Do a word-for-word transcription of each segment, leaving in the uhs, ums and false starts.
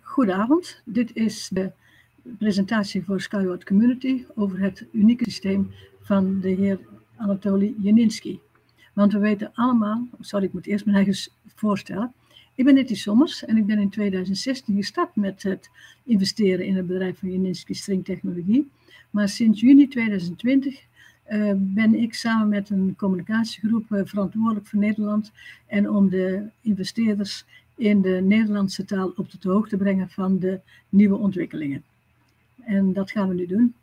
Goedenavond, dit is de presentatie voor Sky World Community over het unieke systeem van de heer Anatoli Yunitsky. Want we weten allemaal, sorry ik moet eerst mijn eigen voorstellen. Ik ben Netty Sommers en ik ben in tweeduizend zestien gestart met het investeren in het bedrijf van Yunitsky String Technologie. Maar sinds juni tweeduizend twintig uh, ben ik samen met een communicatiegroep uh, verantwoordelijk voor Nederland en om de investeerders in de Nederlandse taal op de hoogte brengen van de nieuwe ontwikkelingen. En dat gaan we nu doen.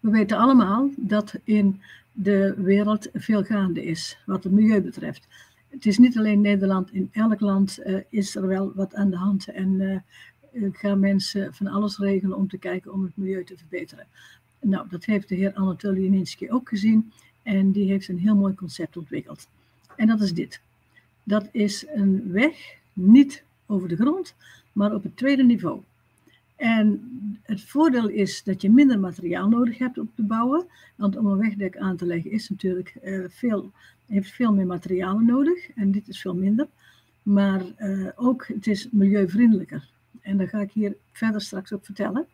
We weten allemaal dat in de wereld veel gaande is, wat het milieu betreft. Het is niet alleen Nederland, in elk land uh, is er wel wat aan de hand en uh, gaan mensen van alles regelen om te kijken om het milieu te verbeteren. Nou, dat heeft de heer Anatoli Yunitsky ook gezien en die heeft een heel mooi concept ontwikkeld. En dat is dit. Dat is een weg, niet over de grond, maar op het tweede niveau. En het voordeel is dat je minder materiaal nodig hebt om te bouwen. Want om een wegdek aan te leggen is natuurlijk uh, veel, heeft veel meer materialen nodig. En dit is veel minder. Maar uh, ook, het is milieuvriendelijker. En daar ga ik hier verder straks op vertellen.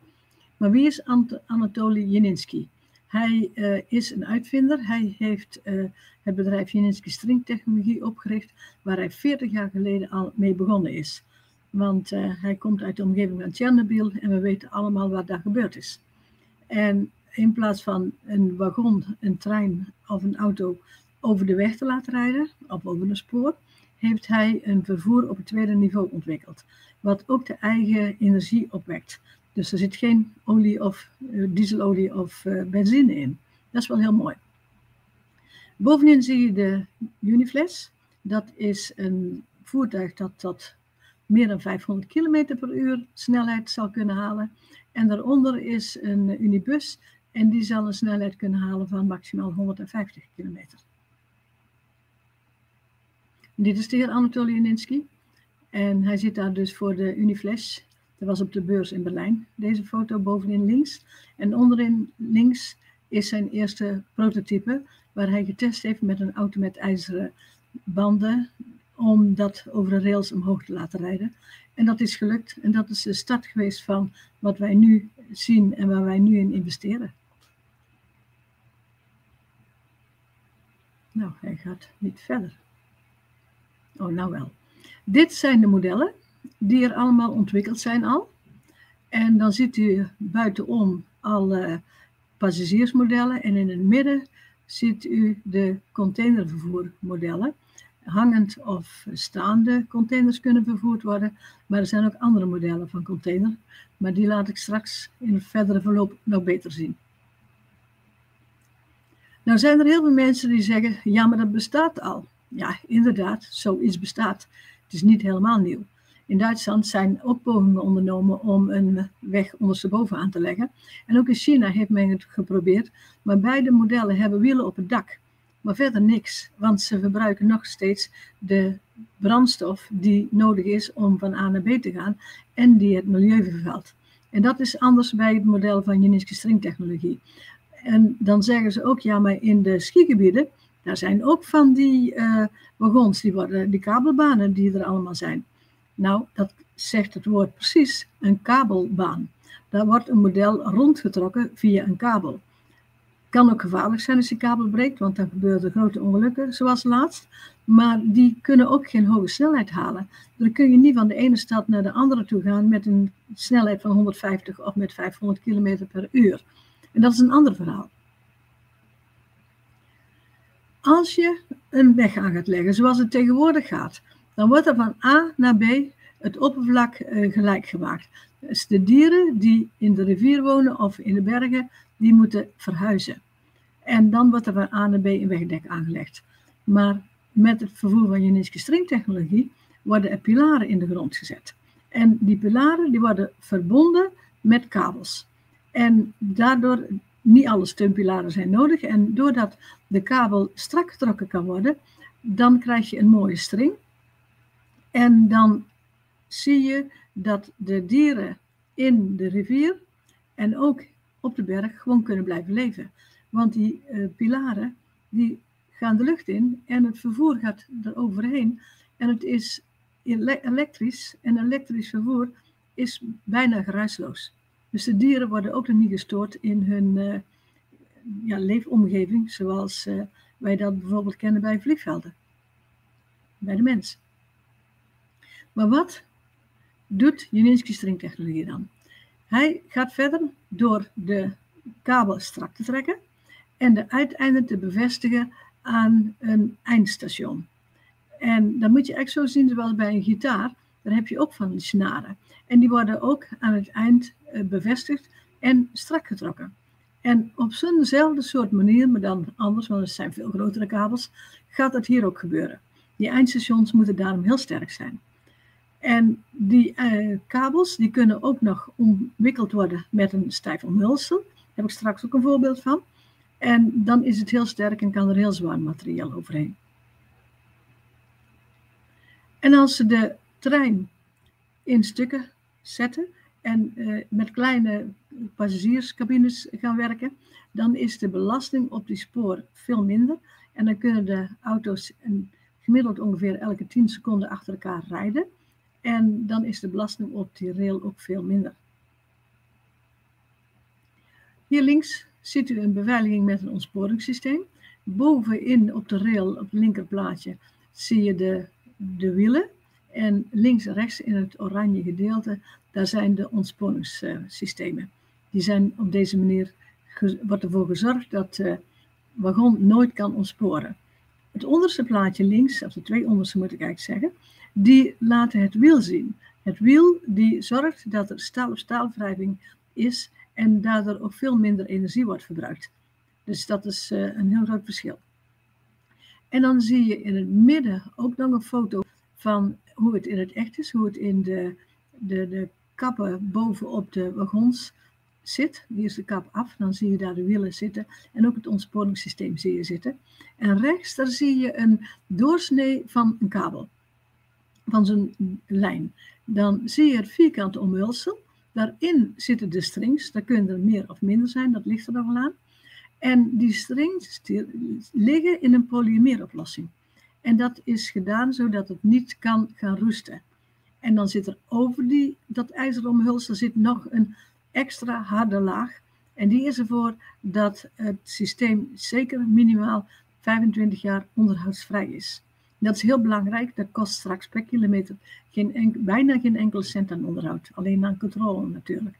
Maar wie is Ant- Anatoli Yunitsky? Hij uh, is een uitvinder. Hij heeft uh, het bedrijf Yunitsky String Technologie opgericht, waar hij veertig jaar geleden al mee begonnen is. Want uh, hij komt uit de omgeving van Tjernobyl en we weten allemaal wat daar gebeurd is. En in plaats van een wagon, een trein of een auto over de weg te laten rijden, of over een spoor, heeft hij een vervoer op het tweede niveau ontwikkeld. Wat ook de eigen energie opwekt. Dus er zit geen olie of uh, dieselolie of uh, benzine in. Dat is wel heel mooi. Bovenin zie je de Uniflesh. Dat is een voertuig dat dat meer dan vijfhonderd kilometer per uur snelheid zal kunnen halen. En daaronder is een Unibus en die zal een snelheid kunnen halen van maximaal honderdvijftig kilometer. Dit is de heer Anatoli Yunitsky en hij zit daar dus voor de Uniflesh. Dat was op de beurs in Berlijn, deze foto bovenin links. En onderin links is zijn eerste prototype waar hij getest heeft met een auto met ijzeren banden, om dat over de rails omhoog te laten rijden. En dat is gelukt. En dat is de start geweest van wat wij nu zien en waar wij nu in investeren. Nou, hij gaat niet verder. Oh, nou wel. Dit zijn de modellen die er allemaal ontwikkeld zijn al. En dan ziet u buitenom alle passagiersmodellen. En in het midden ziet u de containervervoermodellen. Hangend of staande containers kunnen vervoerd worden. Maar er zijn ook andere modellen van container. Maar die laat ik straks in het verdere verloop nog beter zien. Nou zijn er heel veel mensen die zeggen, ja maar dat bestaat al. Ja, inderdaad, zoiets bestaat. Het is niet helemaal nieuw. In Duitsland zijn ook pogingen ondernomen om een weg ondersteboven aan te leggen. En ook in China heeft men het geprobeerd. Maar beide modellen hebben wielen op het dak. Maar verder niks, want ze verbruiken nog steeds de brandstof die nodig is om van A naar B te gaan en die het milieu vervuilt. En dat is anders bij het model van Yunitsky String Technologie. En dan zeggen ze ook, ja maar in de skigebieden, daar zijn ook van die uh, wagons, die, worden, die kabelbanen die er allemaal zijn. Nou, dat zegt het woord precies, een kabelbaan. Daar wordt een model rondgetrokken via een kabel. Kan ook gevaarlijk zijn als die kabel breekt, want dan gebeuren grote ongelukken, zoals laatst. Maar die kunnen ook geen hoge snelheid halen. Dan kun je niet van de ene stad naar de andere toe gaan met een snelheid van honderdvijftig of met vijfhonderd kilometer per uur. En dat is een ander verhaal. Als je een weg aan gaat leggen, zoals het tegenwoordig gaat, dan wordt er van A naar B het oppervlak gelijk gemaakt. Dus de dieren die in de rivier wonen of in de bergen, die moeten verhuizen. En dan wordt er van A naar B een wegdek aangelegd. Maar met het vervoer van Yunitsky String Technologie worden er pilaren in de grond gezet. En die pilaren die worden verbonden met kabels. En daardoor, niet alle steunpilaren zijn nodig. En doordat de kabel strak getrokken kan worden, dan krijg je een mooie string. En dan zie je dat de dieren in de rivier en ook op de berg gewoon kunnen blijven leven. Want die uh, pilaren die gaan de lucht in en het vervoer gaat er overheen. En het is elektrisch en elektrisch vervoer is bijna geruisloos. Dus de dieren worden ook nog niet gestoord in hun uh, ja, leefomgeving, zoals uh, wij dat bijvoorbeeld kennen bij vliegvelden, bij de mens. Maar wat doet Yunitsky String Technologie dan? Hij gaat verder door de kabel strak te trekken en de uiteinden te bevestigen aan een eindstation. En dat moet je echt zo zien zoals bij een gitaar. Daar heb je ook van die snaren. En die worden ook aan het eind bevestigd en strak getrokken. En op zo'nzelfde soort manier, maar dan anders, want het zijn veel grotere kabels, gaat dat hier ook gebeuren. Die eindstations moeten daarom heel sterk zijn. En die eh, kabels die kunnen ook nog omwikkeld worden met een stijf omhulsel. Daar heb ik straks ook een voorbeeld van. En dan is het heel sterk en kan er heel zwaar materiaal overheen. En als ze de trein in stukken zetten en eh, met kleine passagierscabines gaan werken, dan is de belasting op die spoor veel minder. En dan kunnen de auto's een, gemiddeld ongeveer elke tien seconden achter elkaar rijden. En dan is de belasting op die rail ook veel minder. Hier links ziet u een beveiliging met een ontsporingssysteem. Bovenin op de rail, op het linkerplaatje, zie je de, de wielen. En links en rechts in het oranje gedeelte, daar zijn de ontsporingssystemen. Die zijn op deze manier, wordt ervoor gezorgd dat de wagon nooit kan ontsporen. Het onderste plaatje links, of de twee onderste moet ik eigenlijk zeggen, die laten het wiel zien. Het wiel die zorgt dat er staal op staalwrijving is en daardoor ook veel minder energie wordt verbruikt. Dus dat is uh, een heel groot verschil. En dan zie je in het midden ook nog een foto van hoe het in het echt is, hoe het in de, de, de kappen bovenop de wagons zit. Die is de kap af, dan zie je daar de wielen zitten en ook het ontsporingssysteem zie je zitten. En rechts, daar zie je een doorsnee van een kabel, van zo'n lijn. Dan zie je het vierkante omhulsel. Daarin zitten de strings. Daar kunnen er meer of minder zijn. Dat ligt er nog wel aan. En die strings liggen in een polymeeroplossing. En dat is gedaan zodat het niet kan gaan roesten. En dan zit er over die, dat ijzeren omhulsel zit nog een extra harde laag. En die is ervoor dat het systeem zeker minimaal vijfentwintig jaar onderhoudsvrij is. Dat is heel belangrijk, dat kost straks per kilometer geen enke, bijna geen enkele cent aan onderhoud. Alleen aan controle natuurlijk.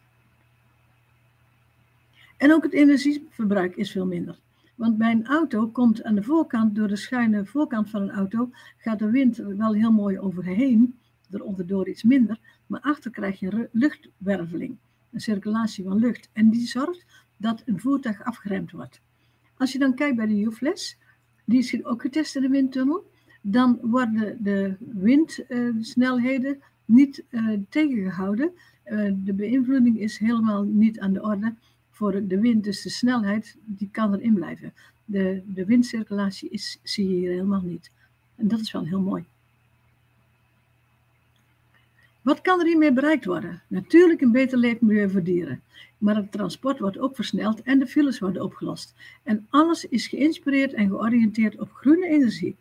En ook het energieverbruik is veel minder. Want bij een auto komt aan de voorkant, door de schuine voorkant van een auto, gaat de wind er wel heel mooi overheen. Eronderdoor iets minder, maar achter krijg je luchtwerveling. Een circulatie van lucht. En die zorgt dat een voertuig afgeremd wordt. Als je dan kijkt bij de Uniflesh, die is ook getest in de windtunnel. Dan worden de windsnelheden niet uh, tegengehouden. Uh, de beïnvloeding is helemaal niet aan de orde voor de wind. Dus de snelheid die kan erin blijven. De, de windcirculatie is, zie je hier helemaal niet. En dat is wel heel mooi. Wat kan er hiermee bereikt worden? Natuurlijk een beter leefmilieu voor dieren. Maar het transport wordt ook versneld en de files worden opgelost. En alles is geïnspireerd en georiënteerd op groene energie.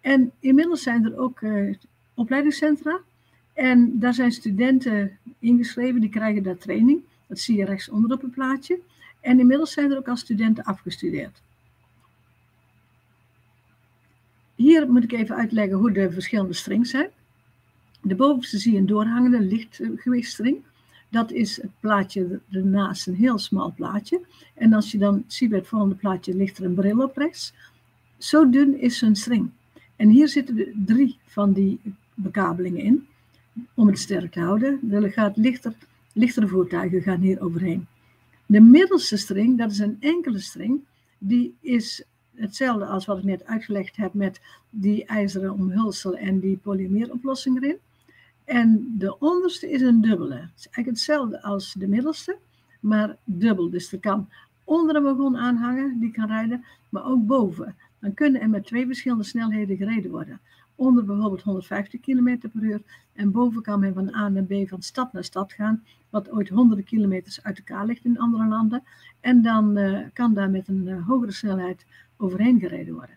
En inmiddels zijn er ook uh, opleidingscentra. En daar zijn studenten ingeschreven, die krijgen daar training. Dat zie je rechtsonder op het plaatje. En inmiddels zijn er ook al studenten afgestudeerd. Hier moet ik even uitleggen hoe de verschillende strings zijn. De bovenste zie je een doorhangende lichtgewichtsstring. Dat is het plaatje ernaast, een heel smal plaatje. En als je dan ziet bij het volgende plaatje, ligt er een bril op rechts. Zo dun is zo'n string. En hier zitten er drie van die bekabelingen in, om het sterk te houden. Er gaat lichter, lichtere voertuigen gaan hier overheen. De middelste string, dat is een enkele string, die is hetzelfde als wat ik net uitgelegd heb met die ijzeren omhulsel en die polymeeroplossing erin. En de onderste is een dubbele. Het is eigenlijk hetzelfde als de middelste, maar dubbel. Dus er kan onder een wagon aanhangen, die kan rijden, maar ook boven. Dan kunnen er met twee verschillende snelheden gereden worden. Onder bijvoorbeeld honderdvijftig kilometer per uur. En boven kan men van A naar B, van stad naar stad gaan. Wat ooit honderden kilometers uit elkaar ligt in andere landen. En dan uh, kan daar met een uh, hogere snelheid overheen gereden worden.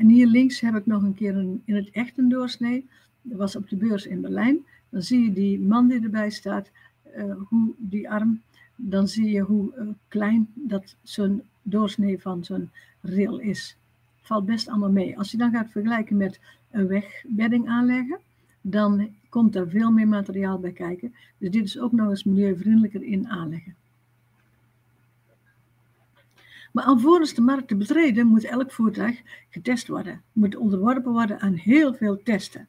En hier links heb ik nog een keer een, in het echt een doorsnee. Dat was op de beurs in Berlijn. Dan zie je die man die erbij staat, uh, hoe die arm, dan zie je hoe uh, klein dat zo'n doorsnee van zo'n rail is. Valt best allemaal mee. Als je dan gaat vergelijken met een wegbedding aanleggen, dan komt daar veel meer materiaal bij kijken. Dus dit is ook nog eens milieuvriendelijker in aanleggen. Maar alvorens de markt te betreden moet elk voertuig getest worden. Moet onderworpen worden aan heel veel testen.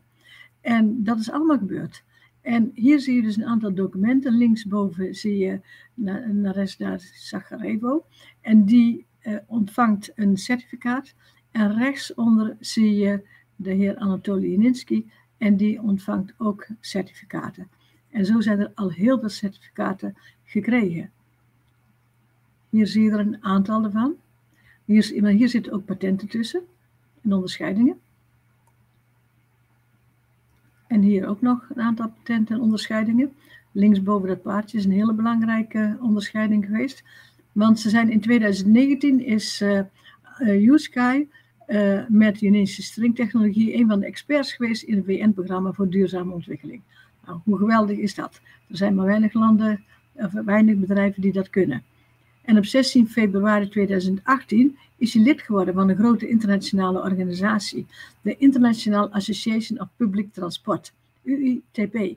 En dat is allemaal gebeurd. En hier zie je dus een aantal documenten. Linksboven zie je Nadezhda Sagarevo. En die eh, ontvangt een certificaat. En rechtsonder zie je de heer Anatoli Yunitsky. En die ontvangt ook certificaten. En zo zijn er al heel veel certificaten gekregen. Hier zie je er een aantal ervan. Hier, maar hier zitten ook patenten tussen. En onderscheidingen. En hier ook nog een aantal patenten en onderscheidingen. Linksboven dat paardje is een hele belangrijke onderscheiding geweest. Want ze zijn in twintig negentien is uh, U-Sky uh, met Yunitsky String Technologie een van de experts geweest in het W N-programma voor duurzame ontwikkeling. Nou, hoe geweldig is dat? Er zijn maar weinig landen, of weinig bedrijven die dat kunnen. En op zestien februari tweeduizend achttien is hij lid geworden van een grote internationale organisatie. De International Association of Public Transport, U I T P.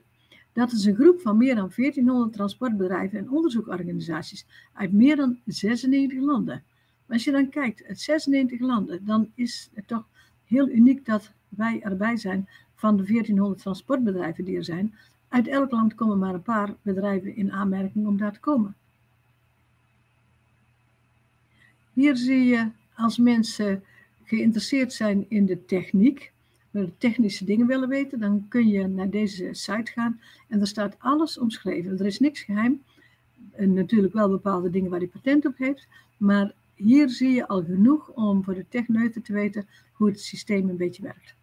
Dat is een groep van meer dan veertienhonderd transportbedrijven en onderzoekorganisaties uit meer dan zesennegentig landen. Maar als je dan kijkt, uit zesennegentig landen, dan is het toch heel uniek dat wij erbij zijn van de veertienhonderd transportbedrijven die er zijn. Uit elk land komen maar een paar bedrijven in aanmerking om daar te komen. Hier zie je als mensen geïnteresseerd zijn in de techniek, technische dingen willen weten, dan kun je naar deze site gaan en er staat alles omschreven. Er is niks geheim, en natuurlijk wel bepaalde dingen waar hij patent op heeft, maar hier zie je al genoeg om voor de techneuten te weten hoe het systeem een beetje werkt.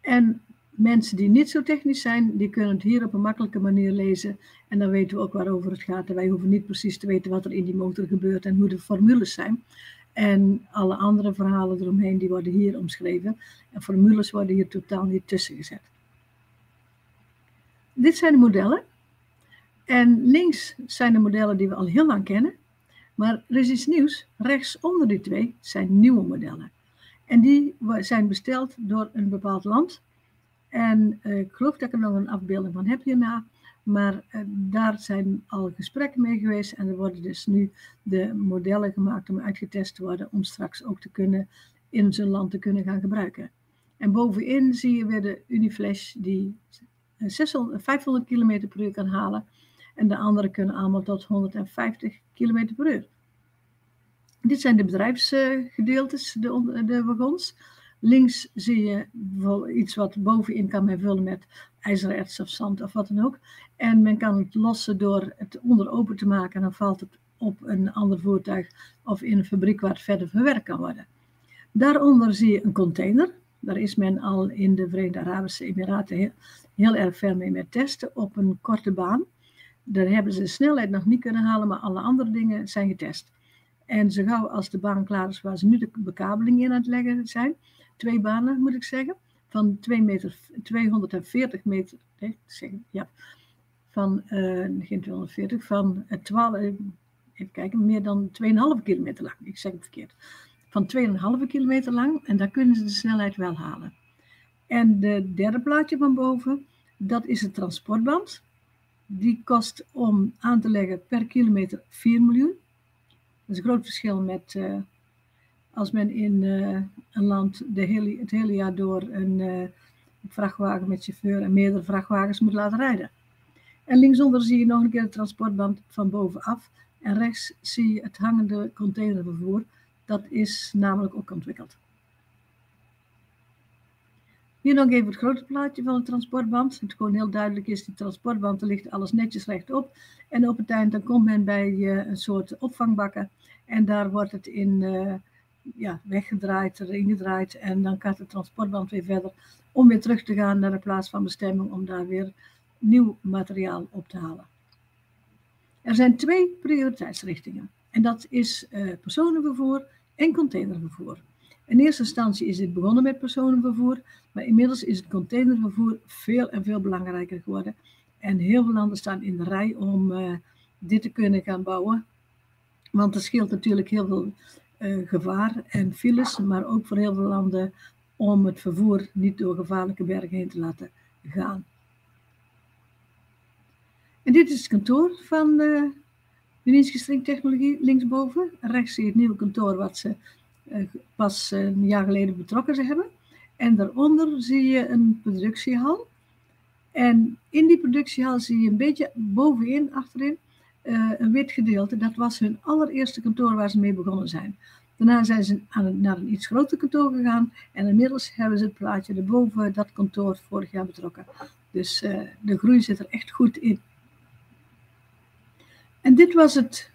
En mensen die niet zo technisch zijn, die kunnen het hier op een makkelijke manier lezen. En dan weten we ook waarover het gaat. En wij hoeven niet precies te weten wat er in die motor gebeurt en hoe de formules zijn. En alle andere verhalen eromheen, die worden hier omschreven. En formules worden hier totaal niet tussen gezet. Dit zijn de modellen. En links zijn de modellen die we al heel lang kennen. Maar er is iets nieuws. Rechts onder die twee zijn nieuwe modellen. En die zijn besteld door een bepaald land. En uh, ik geloof dat ik er nog een afbeelding van heb hierna. Maar uh, daar zijn al gesprekken mee geweest. En er worden dus nu de modellen gemaakt om uitgetest te worden. Om straks ook te kunnen in zijn land te kunnen gaan gebruiken. En bovenin zie je weer de Uniflesh die zeshonderd, vijfhonderd km per uur kan halen. En de andere kunnen allemaal tot honderdvijftig km per uur. Dit zijn de bedrijfsgedeeltes, de, de wagons. Links zie je iets wat bovenin kan men vullen met ijzererts of zand of wat dan ook. En men kan het lossen door het onder open te maken en dan valt het op een ander voertuig of in een fabriek waar het verder verwerkt kan worden. Daaronder zie je een container. Daar is men al in de Verenigde Arabische Emiraten heel, heel erg ver mee met testen op een korte baan. Daar hebben ze de snelheid nog niet kunnen halen, maar alle andere dingen zijn getest. En zo gauw als de baan klaar is waar ze nu de bekabeling in aan het leggen zijn... Twee banen, moet ik zeggen, van twee meter, tweehonderdveertig meter, nee, zeg, ja, van, uh, geen tweehonderdveertig, van uh, twaalf, even kijken, meer dan twee komma vijf kilometer lang, ik zeg het verkeerd, van twee komma vijf kilometer lang en daar kunnen ze de snelheid wel halen. En de derde plaatje van boven, dat is het transportband, die kost om aan te leggen per kilometer vier miljoen, dat is een groot verschil met... Uh, Als men in uh, een land de hele, het hele jaar door een uh, vrachtwagen met chauffeur en meerdere vrachtwagens moet laten rijden. En linksonder zie je nog een keer het transportband van bovenaf. En rechts zie je het hangende containervervoer. Dat is namelijk ook ontwikkeld. Hier nog even het grote plaatje van het transportband. Het gewoon heel duidelijk is, die transportband, er ligt alles netjes rechtop. En op het eind dan komt men bij uh, een soort opvangbakken. En daar wordt het in... Uh, Ja, weggedraaid, erin gedraaid en dan gaat de transportband weer verder om weer terug te gaan naar de plaats van bestemming om daar weer nieuw materiaal op te halen. Er zijn twee prioriteitsrichtingen en dat is uh, personenvervoer en containervervoer. In eerste instantie is dit begonnen met personenvervoer, maar inmiddels is het containervervoer veel en veel belangrijker geworden. En heel veel landen staan in de rij om uh, dit te kunnen gaan bouwen. Want er scheelt natuurlijk heel veel uh, gevaar en files, maar ook voor heel veel landen om het vervoer niet door gevaarlijke bergen heen te laten gaan. En dit is het kantoor van de Yunitsky String Technologie, linksboven. Rechts zie je het nieuwe kantoor wat ze uh, pas uh, een jaar geleden betrokken hebben. En daaronder zie je een productiehal. En in die productiehal zie je een beetje bovenin, achterin, uh, een wit gedeelte. Dat was hun allereerste kantoor waar ze mee begonnen zijn. Daarna zijn ze aan een, naar een iets groter kantoor gegaan. En inmiddels hebben ze het plaatje erboven dat kantoor vorig jaar betrokken. Dus uh, de groei zit er echt goed in. En dit was het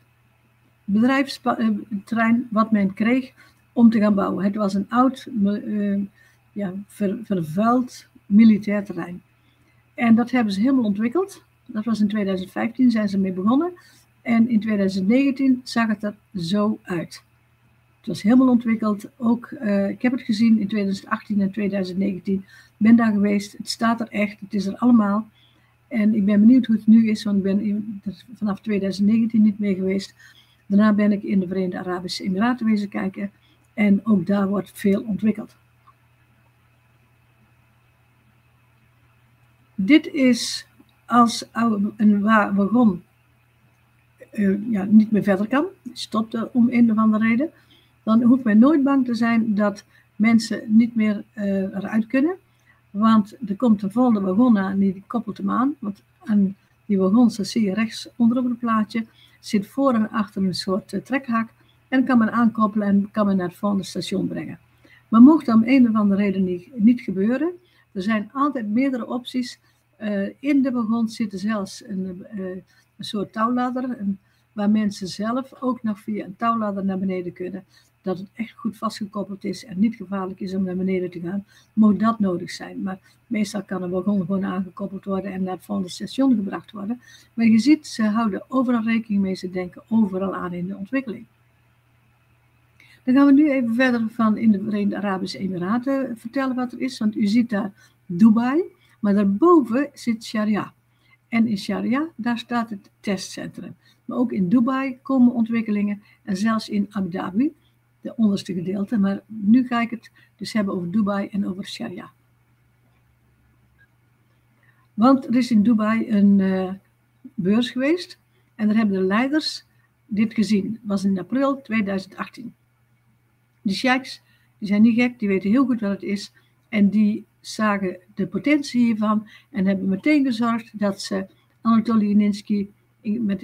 bedrijfsterrein wat men kreeg om te gaan bouwen. Het was een oud, uh, ja, ver, vervuild militair terrein. En dat hebben ze helemaal ontwikkeld. Dat was in tweeduizend vijftien, zijn ze mee begonnen. En in tweeduizend negentien zag het er zo uit. Het was helemaal ontwikkeld. Ook, uh, ik heb het gezien in tweeduizend achttien en tweeduizend negentien. Ik ben daar geweest. Het staat er echt. Het is er allemaal. En ik ben benieuwd hoe het nu is, want ik ben in, vanaf tweeduizend negentien niet mee geweest. Daarna ben ik in de Verenigde Arabische Emiraten wezen kijken. En ook daar wordt veel ontwikkeld. Dit is als een wagon uh, ja, niet meer verder kan, stopte om een of andere reden. Dan hoeft men nooit bang te zijn dat mensen niet meer uh, eruit kunnen. Want er komt een volgende wagon aan en die koppelt hem aan. Want aan die wagons, dat zie je rechts onderop het plaatje, zit voor en achter een soort uh, trekhaak. En kan men aankoppelen en kan men naar het volgende station brengen. Maar mocht dat om een of andere reden niet, niet gebeuren, er zijn altijd meerdere opties. Uh, in de wagon zitten zelfs een, uh, een soort touwladder, een, waar mensen zelf ook nog via een touwladder naar beneden kunnen. Dat het echt goed vastgekoppeld is en niet gevaarlijk is om naar beneden te gaan, mocht dat nodig zijn. Maar meestal kan een wagon gewoon aangekoppeld worden en naar het volgende station gebracht worden. Maar je ziet, ze houden overal rekening mee, ze denken overal aan in de ontwikkeling. Dan gaan we nu even verder van in de Verenigde Arabische Emiraten vertellen wat er is. Want u ziet daar Dubai, maar daarboven zit Sharjah. En in Sharjah, daar staat het testcentrum. Maar ook in Dubai komen ontwikkelingen en zelfs in Abu Dhabi, de onderste gedeelte. Maar nu ga ik het dus hebben over Dubai en over Sharjah. Want er is in Dubai een uh, beurs geweest en daar hebben de leiders dit gezien. Dat was in april tweeduizend achttien. De sheiks, die zijn niet gek, die weten heel goed wat het is. En die zagen de potentie hiervan en hebben meteen gezorgd dat ze Anatoli Yunitsky in,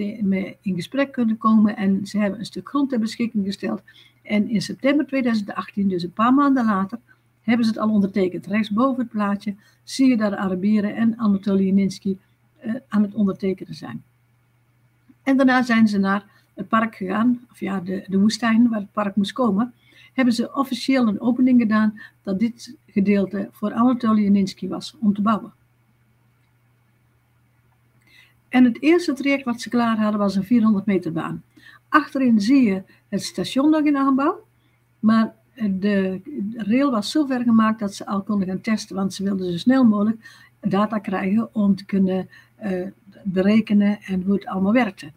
in gesprek kunnen komen. En ze hebben een stuk grond ter beschikking gesteld. En in september tweeduizend achttien, dus een paar maanden later, hebben ze het al ondertekend. Rechtsboven het plaatje zie je daar de Arabieren en Anatoli Yunitsky uh, aan het ondertekenen zijn. En daarna zijn ze naar het park gegaan, of ja, de, de woestijn waar het park moest komen. Hebben ze officieel een opening gedaan dat dit gedeelte voor Anatoli Yunitsky was om te bouwen. En het eerste traject wat ze klaar hadden was een vierhonderd meter baan. Achterin zie je het station nog in aanbouw, maar de rail was zo ver gemaakt dat ze al konden gaan testen, want ze wilden zo snel mogelijk data krijgen om te kunnen uh, berekenen en hoe het allemaal werkte.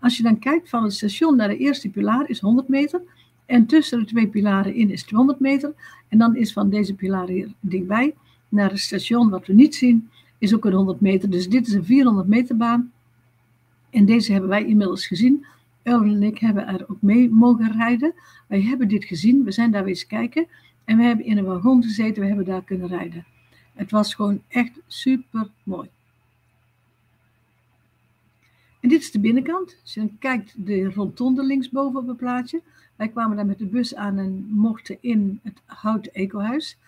Als je dan kijkt van het station naar de eerste pilaar is honderd meter... En tussen de twee pilaren in is tweehonderd meter. En dan is van deze pilaar hier dichtbij naar het station, wat we niet zien, is ook een honderd meter. Dus dit is een vierhonderd meter baan. En deze hebben wij inmiddels gezien. Elwin en ik hebben er ook mee mogen rijden. Wij hebben dit gezien. We zijn daar eens kijken. En we hebben in een wagon gezeten. We hebben daar kunnen rijden. Het was gewoon echt super mooi. En dit is de binnenkant. Als je dan kijkt, de rondonde linksboven op het plaatje. Wij kwamen daar met de bus aan en mochten in het houten ecohuis.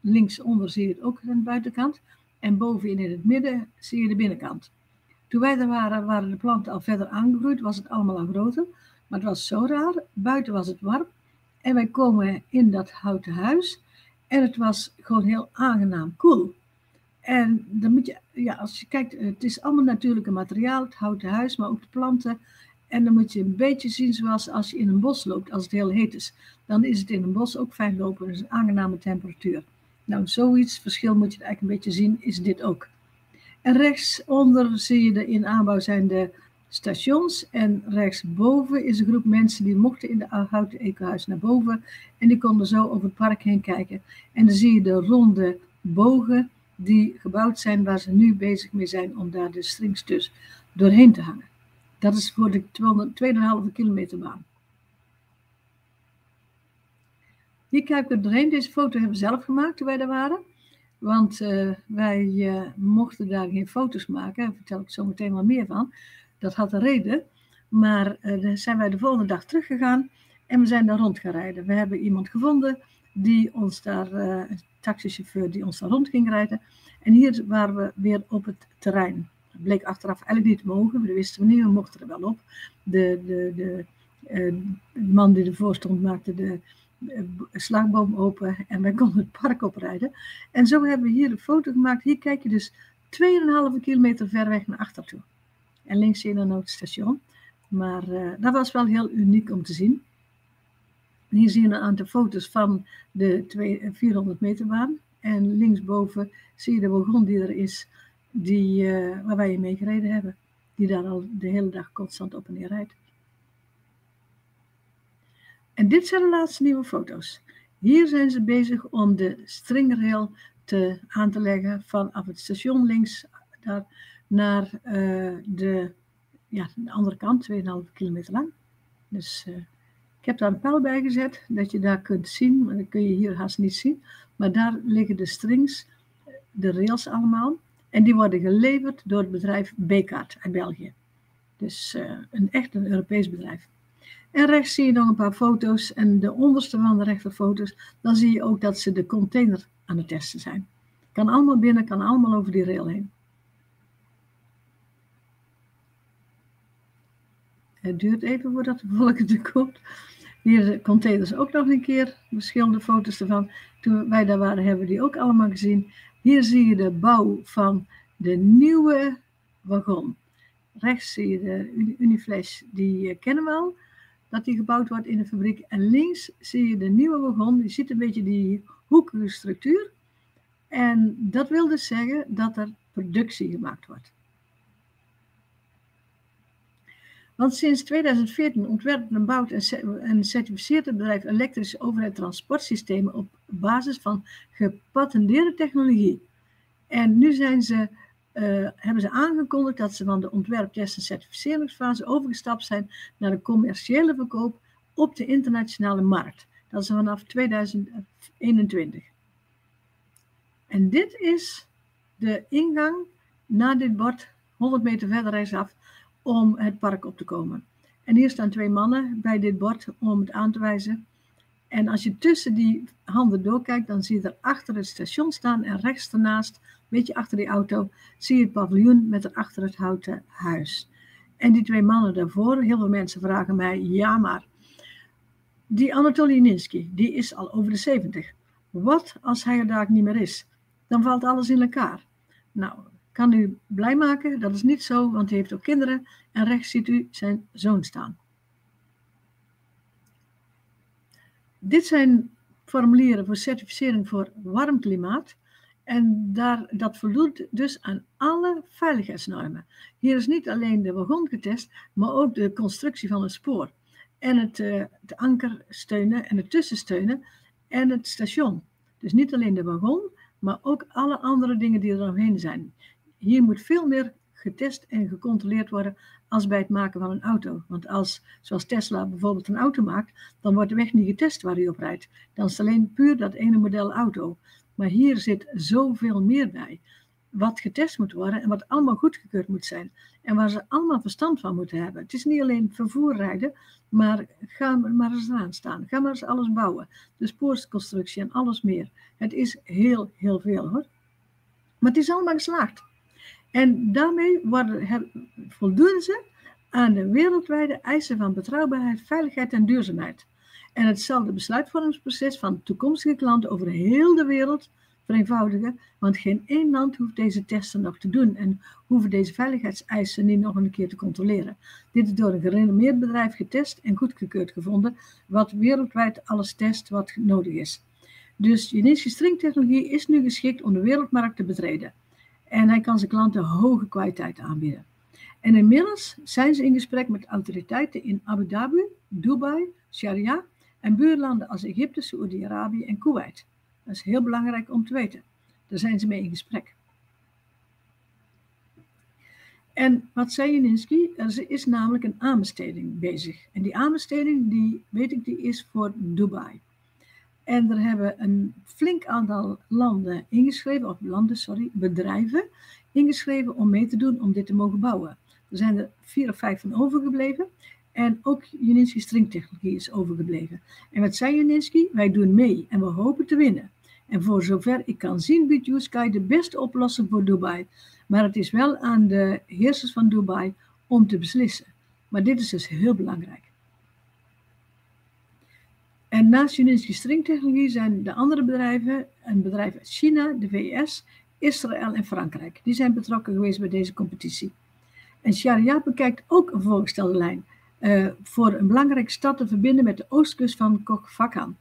Linksonder zie je het ook aan de buitenkant. En bovenin in het midden zie je de binnenkant. Toen wij er waren, waren de planten al verder aangegroeid. Was het allemaal al groter. Maar het was zo raar. Buiten was het warm. En wij komen in dat houten huis. En het was gewoon heel aangenaam koel. En dan moet je, ja, als je kijkt, het is allemaal natuurlijke materiaal. Het houten huis, maar ook de planten. En dan moet je een beetje zien zoals als je in een bos loopt, als het heel heet is. Dan is het in een bos ook fijn lopen, dus een aangename temperatuur. Nou, zoiets verschil moet je eigenlijk een beetje zien, is dit ook. En rechtsonder zie je de in aanbouw zijn de stations. En rechtsboven is een groep mensen die mochten in de Houten Ecohuis naar boven. En die konden zo over het park heen kijken. En dan zie je de ronde bogen die gebouwd zijn, waar ze nu bezig mee zijn om daar de strings dus doorheen te hangen. Dat is voor de tweeënhalve kilometer baan. Hier kijk ik doorheen. Deze foto hebben we zelf gemaakt toen wij daar waren. Want uh, wij uh, mochten daar geen foto's maken. Daar vertel ik zo meteen wel meer van. Dat had een reden. Maar uh, dan zijn wij de volgende dag teruggegaan. En we zijn daar rond gaan rijden. We hebben iemand gevonden die ons daar, uh, een taxichauffeur die ons daar rond ging rijden. En hier waren we weer op het terrein. Dat bleek achteraf eigenlijk niet te mogen, maar dat wisten we niet, we mochten er wel op. De, de, de, de man die ervoor stond maakte de slagboom open en wij konden het park oprijden. En zo hebben we hier een foto gemaakt. Hier kijk je dus tweeënhalve kilometer ver weg naar achter toe. En links zie je dan ook het station. Maar uh, dat was wel heel uniek om te zien. En hier zie je een aantal foto's van de vierhonderd meter baan. En linksboven zie je de wagon die er is. Die, uh, waar wij mee gereden hebben, die daar al de hele dag constant op en neer rijdt. En dit zijn de laatste nieuwe foto's. Hier zijn ze bezig om de stringrail te, aan te leggen vanaf het station links daar, naar uh, de, ja, de andere kant, tweeënhalve kilometer lang. Dus uh, ik heb daar een pijl bij gezet, dat je daar kunt zien, maar dat kun je hier haast niet zien. Maar daar liggen de strings, de rails allemaal. En die worden geleverd door het bedrijf Bekaert uit België. Dus uh, een, echt een Europees bedrijf. En rechts zie je nog een paar foto's. En de onderste van de rechterfoto's, dan zie je ook dat ze de container aan het testen zijn. Kan allemaal binnen, kan allemaal over die rail heen. Het duurt even voordat de volgende komt. Hier de containers ook nog een keer. Verschillende foto's ervan. Toen wij daar waren, hebben we die ook allemaal gezien. Hier zie je de bouw van de nieuwe wagon. Rechts zie je de Uniflesh, die kennen we al, dat die gebouwd wordt in de fabriek. En links zie je de nieuwe wagon, je ziet een beetje die hoekige structuur. En dat wil dus zeggen dat er productie gemaakt wordt. Want sinds tweeduizend veertien ontwerpt en bouwt en certificeert het bedrijf elektrische overheid transportsystemen op basis van gepatenteerde technologie. En nu zijn ze, uh, hebben ze aangekondigd dat ze van de ontwerp, test en certificeringsfase overgestapt zijn naar de commerciële verkoop op de internationale markt. Dat is vanaf tweeduizend eenentwintig. En dit is de ingang naar dit bord, honderd meter verder rechtsaf, om het park op te komen. En hier staan twee mannen bij dit bord om het aan te wijzen. En als je tussen die handen doorkijkt, dan zie je er achter het station staan en rechts daarnaast, een beetje achter die auto, zie je het paviljoen met erachter het houten huis. En die twee mannen daarvoor, heel veel mensen vragen mij, ja maar, die Anatoli Eduardovich, die is al over de zeventig. Wat als hij er daar niet meer is? Dan valt alles in elkaar. Nou, ik kan u blij maken, dat is niet zo, want hij heeft ook kinderen. En rechts ziet u zijn zoon staan. Dit zijn formulieren voor certificering voor warm klimaat. En daar, dat voldoet dus aan alle veiligheidsnormen. Hier is niet alleen de wagon getest, maar ook de constructie van het spoor. En het, uh, het anker steunen en het tussensteunen en het station. Dus niet alleen de wagon, maar ook alle andere dingen die er omheen zijn. Hier moet veel meer getest en gecontroleerd worden als bij het maken van een auto. Want als, zoals Tesla bijvoorbeeld een auto maakt, dan wordt de weg niet getest waar hij op rijdt. Dan is het alleen puur dat ene model auto. Maar hier zit zoveel meer bij. Wat getest moet worden en wat allemaal goedgekeurd moet zijn. En waar ze allemaal verstand van moeten hebben. Het is niet alleen vervoer rijden, maar ga maar eens eraan staan. Ga maar eens alles bouwen. De spoorsconstructie en alles meer. Het is heel, heel veel hoor. Maar het is allemaal geslaagd. En daarmee worden, he, voldoen ze aan de wereldwijde eisen van betrouwbaarheid, veiligheid en duurzaamheid. En het zal de besluitvormingsproces van toekomstige klanten over heel de wereld vereenvoudigen, want geen één land hoeft deze testen nog te doen en hoeven deze veiligheidseisen niet nog een keer te controleren. Dit is door een gerenommeerd bedrijf getest en goedgekeurd gevonden, wat wereldwijd alles test wat nodig is. Dus Yunitsky String Technologie is nu geschikt om de wereldmarkt te betreden. En hij kan zijn klanten hoge kwaliteit aanbieden. En inmiddels zijn ze in gesprek met autoriteiten in Abu Dhabi, Dubai, Sharia en buurlanden als Egypte, Saoedi-Arabië en Kuwait. Dat is heel belangrijk om te weten. Daar zijn ze mee in gesprek. En wat zei Yunitsky? Er is namelijk een aanbesteding bezig. En die aanbesteding, die weet ik, die is voor Dubai. En er hebben een flink aantal landen ingeschreven, of landen, sorry, bedrijven ingeschreven om mee te doen om dit te mogen bouwen. Er zijn er vier of vijf van overgebleven. En ook Yunitsky String Technologie is overgebleven. En wat zei Yunitsky? Wij doen mee en we hopen te winnen. En voor zover ik kan zien biedt YouSky de beste oplossing voor Dubai. Maar het is wel aan de heersers van Dubai om te beslissen. Maar dit is dus heel belangrijk. En naast Yunitsky String Technologie zijn de andere bedrijven, een bedrijf uit China, de V S, Israël en Frankrijk. Die zijn betrokken geweest bij deze competitie. En Sharia bekijkt ook een voorgestelde lijn. Uh, voor een belangrijke stad te verbinden met de oostkust van Kokfakan.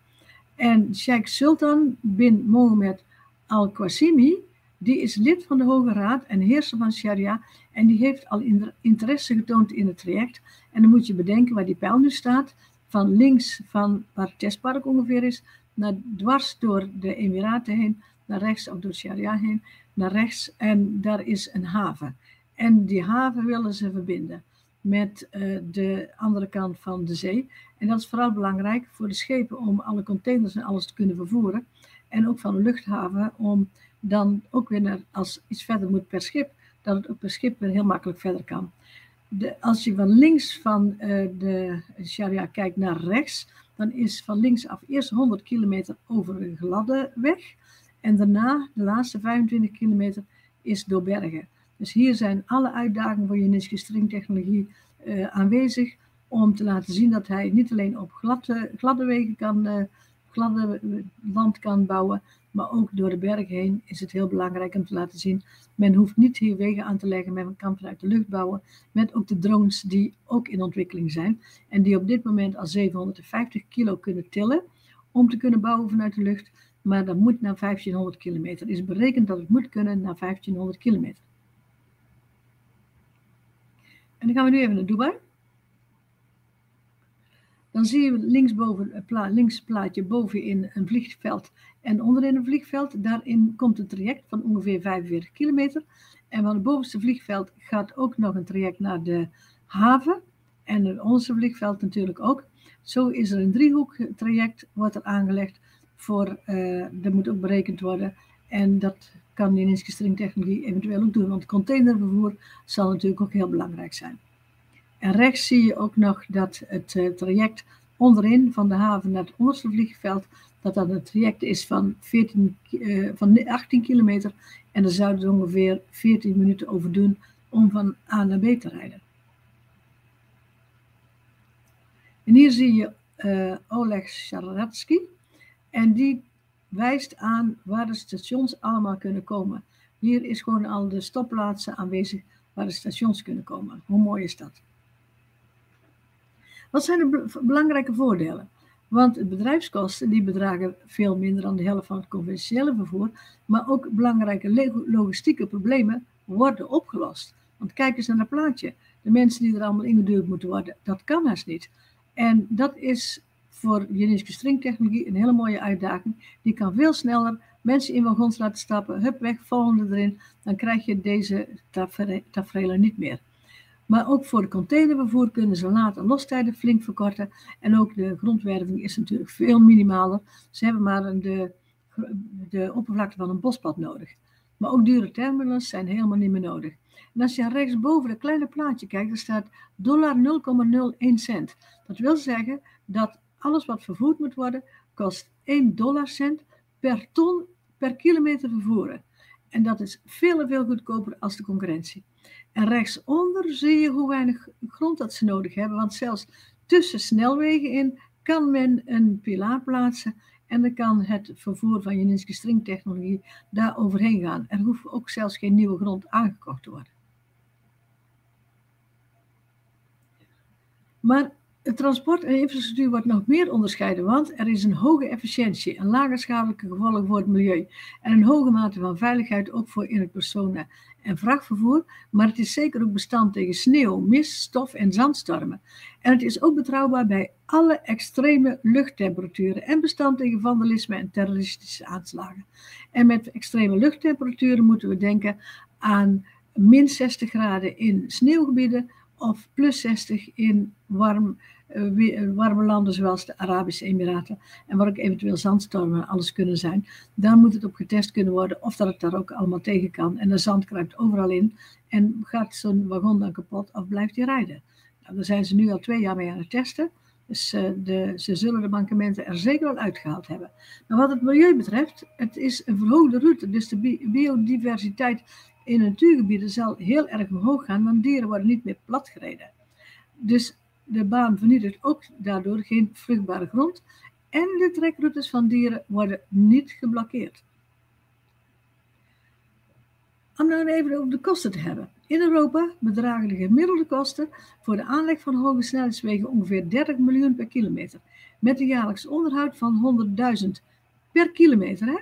En Sheikh Sultan bin Mohammed al-Qasimi, die is lid van de Hoge Raad en heerser van Sharia. En die heeft al in interesse getoond in het traject. En dan moet je bedenken waar die pijl nu staat. Van links van waar het testpark ongeveer is, naar dwars door de Emiraten heen, naar rechts ook door Sharia heen, naar rechts. En daar is een haven. En die haven willen ze verbinden met uh, de andere kant van de zee. En dat is vooral belangrijk voor de schepen om alle containers en alles te kunnen vervoeren. En ook van de luchthaven om dan ook weer, naar, als iets verder moet per schip, dat het ook per schip weer heel makkelijk verder kan. De, als je van links van uh, de Sharia kijkt naar rechts, dan is van links af eerst honderd kilometer over een gladde weg. En daarna, de laatste vijfentwintig kilometer, is door bergen. Dus hier zijn alle uitdagingen voor Yunitsky String Technologie uh, aanwezig om te laten zien dat hij niet alleen op gladde, gladde wegen kan, uh, gladde land kan bouwen, maar ook door de bergen heen is het heel belangrijk om te laten zien. Men hoeft niet hier wegen aan te leggen, men kan vanuit de lucht bouwen, met ook de drones die ook in ontwikkeling zijn en die op dit moment al zevenhonderdvijftig kilo kunnen tillen om te kunnen bouwen vanuit de lucht, maar dat moet naar vijftienhonderd kilometer. Het is berekend dat het moet kunnen naar vijftienhonderd kilometer. En dan gaan we nu even naar Dubai. Dan zie je linksboven, pla, links plaatje bovenin een vliegveld en onderin een vliegveld. Daarin komt een traject van ongeveer vijfenveertig kilometer. En van het bovenste vliegveld gaat ook nog een traject naar de haven. En het onderste vliegveld natuurlijk ook. Zo is er een driehoek traject wordt er aangelegd. Voor, uh, dat moet ook berekend worden. En dat kan Yunitsky String Technologie eventueel ook doen, want containervervoer zal natuurlijk ook heel belangrijk zijn. En rechts zie je ook nog dat het uh, traject onderin van de haven naar het onderste vliegveld, dat dat een traject is van, veertien, uh, van achttien kilometer en daar zouden we ongeveer veertien minuten over doen om van A naar B te rijden. En hier zie je uh, Oleg Sharatsky en die wijst aan waar de stations allemaal kunnen komen. Hier is gewoon al de stopplaatsen aanwezig waar de stations kunnen komen. Hoe mooi is dat? Wat zijn de belangrijke voordelen? Want de bedrijfskosten die bedragen veel minder dan de helft van het conventionele vervoer, maar ook belangrijke logistieke problemen worden opgelost. Want kijk eens naar dat plaatje. De mensen die er allemaal ingeduwd moeten worden, dat kan haast niet. En dat is voor Yunitsky String Technologie een hele mooie uitdaging. Die kan veel sneller mensen in wagons laten stappen, hup weg, volgende erin. Dan krijg je deze tafereel niet meer. Maar ook voor de containervervoer kunnen ze later lostijden flink verkorten. En ook de grondwerving is natuurlijk veel minimaler. Ze hebben maar een de, de oppervlakte van een bospad nodig. Maar ook dure terminals zijn helemaal niet meer nodig. En als je rechtsboven dat kleine plaatje kijkt, daar staat dollar nul komma nul één cent. Dat wil zeggen dat alles wat vervoerd moet worden, kost één dollarcent per ton per kilometer vervoeren. En dat is veel en veel goedkoper als de concurrentie. En rechtsonder zie je hoe weinig grond dat ze nodig hebben. Want zelfs tussen snelwegen in kan men een pilaar plaatsen. En dan kan het vervoer van Yunitsky String Technologie daar overheen gaan. Er hoeft ook zelfs geen nieuwe grond aangekocht te worden. Maar het transport en infrastructuur wordt nog meer onderscheiden, want er is een hoge efficiëntie, een lagerschadelijke gevolgen voor het milieu en een hoge mate van veiligheid ook voor in het personen- en vrachtvervoer, maar het is zeker ook bestand tegen sneeuw, mist, stof en zandstormen. En het is ook betrouwbaar bij alle extreme luchttemperaturen en bestand tegen vandalisme en terroristische aanslagen. En met extreme luchttemperaturen moeten we denken aan min zestig graden in sneeuwgebieden, of plus zestig in warm, uh, warme landen zoals de Arabische Emiraten. En waar ook eventueel zandstormen en alles kunnen zijn. Daar moet het op getest kunnen worden of dat het daar ook allemaal tegen kan. En de zand kruipt overal in. En gaat zo'n wagon dan kapot of blijft hij rijden? Nou, daar zijn ze nu al twee jaar mee aan het testen. Dus uh, de, ze zullen de mankementen er zeker al uitgehaald hebben. Maar wat het milieu betreft, het is een verhoogde route. Dus de bi biodiversiteit... in natuurgebieden zal heel erg omhoog gaan, want dieren worden niet meer platgereden. Dus de baan vernietigt ook daardoor geen vruchtbare grond en de trekroutes van dieren worden niet geblokkeerd. Om nou even over de kosten te hebben. In Europa bedragen de gemiddelde kosten voor de aanleg van hoge snelheidswegen ongeveer dertig miljoen per kilometer. Met een jaarlijks onderhoud van honderdduizend per kilometer, hè?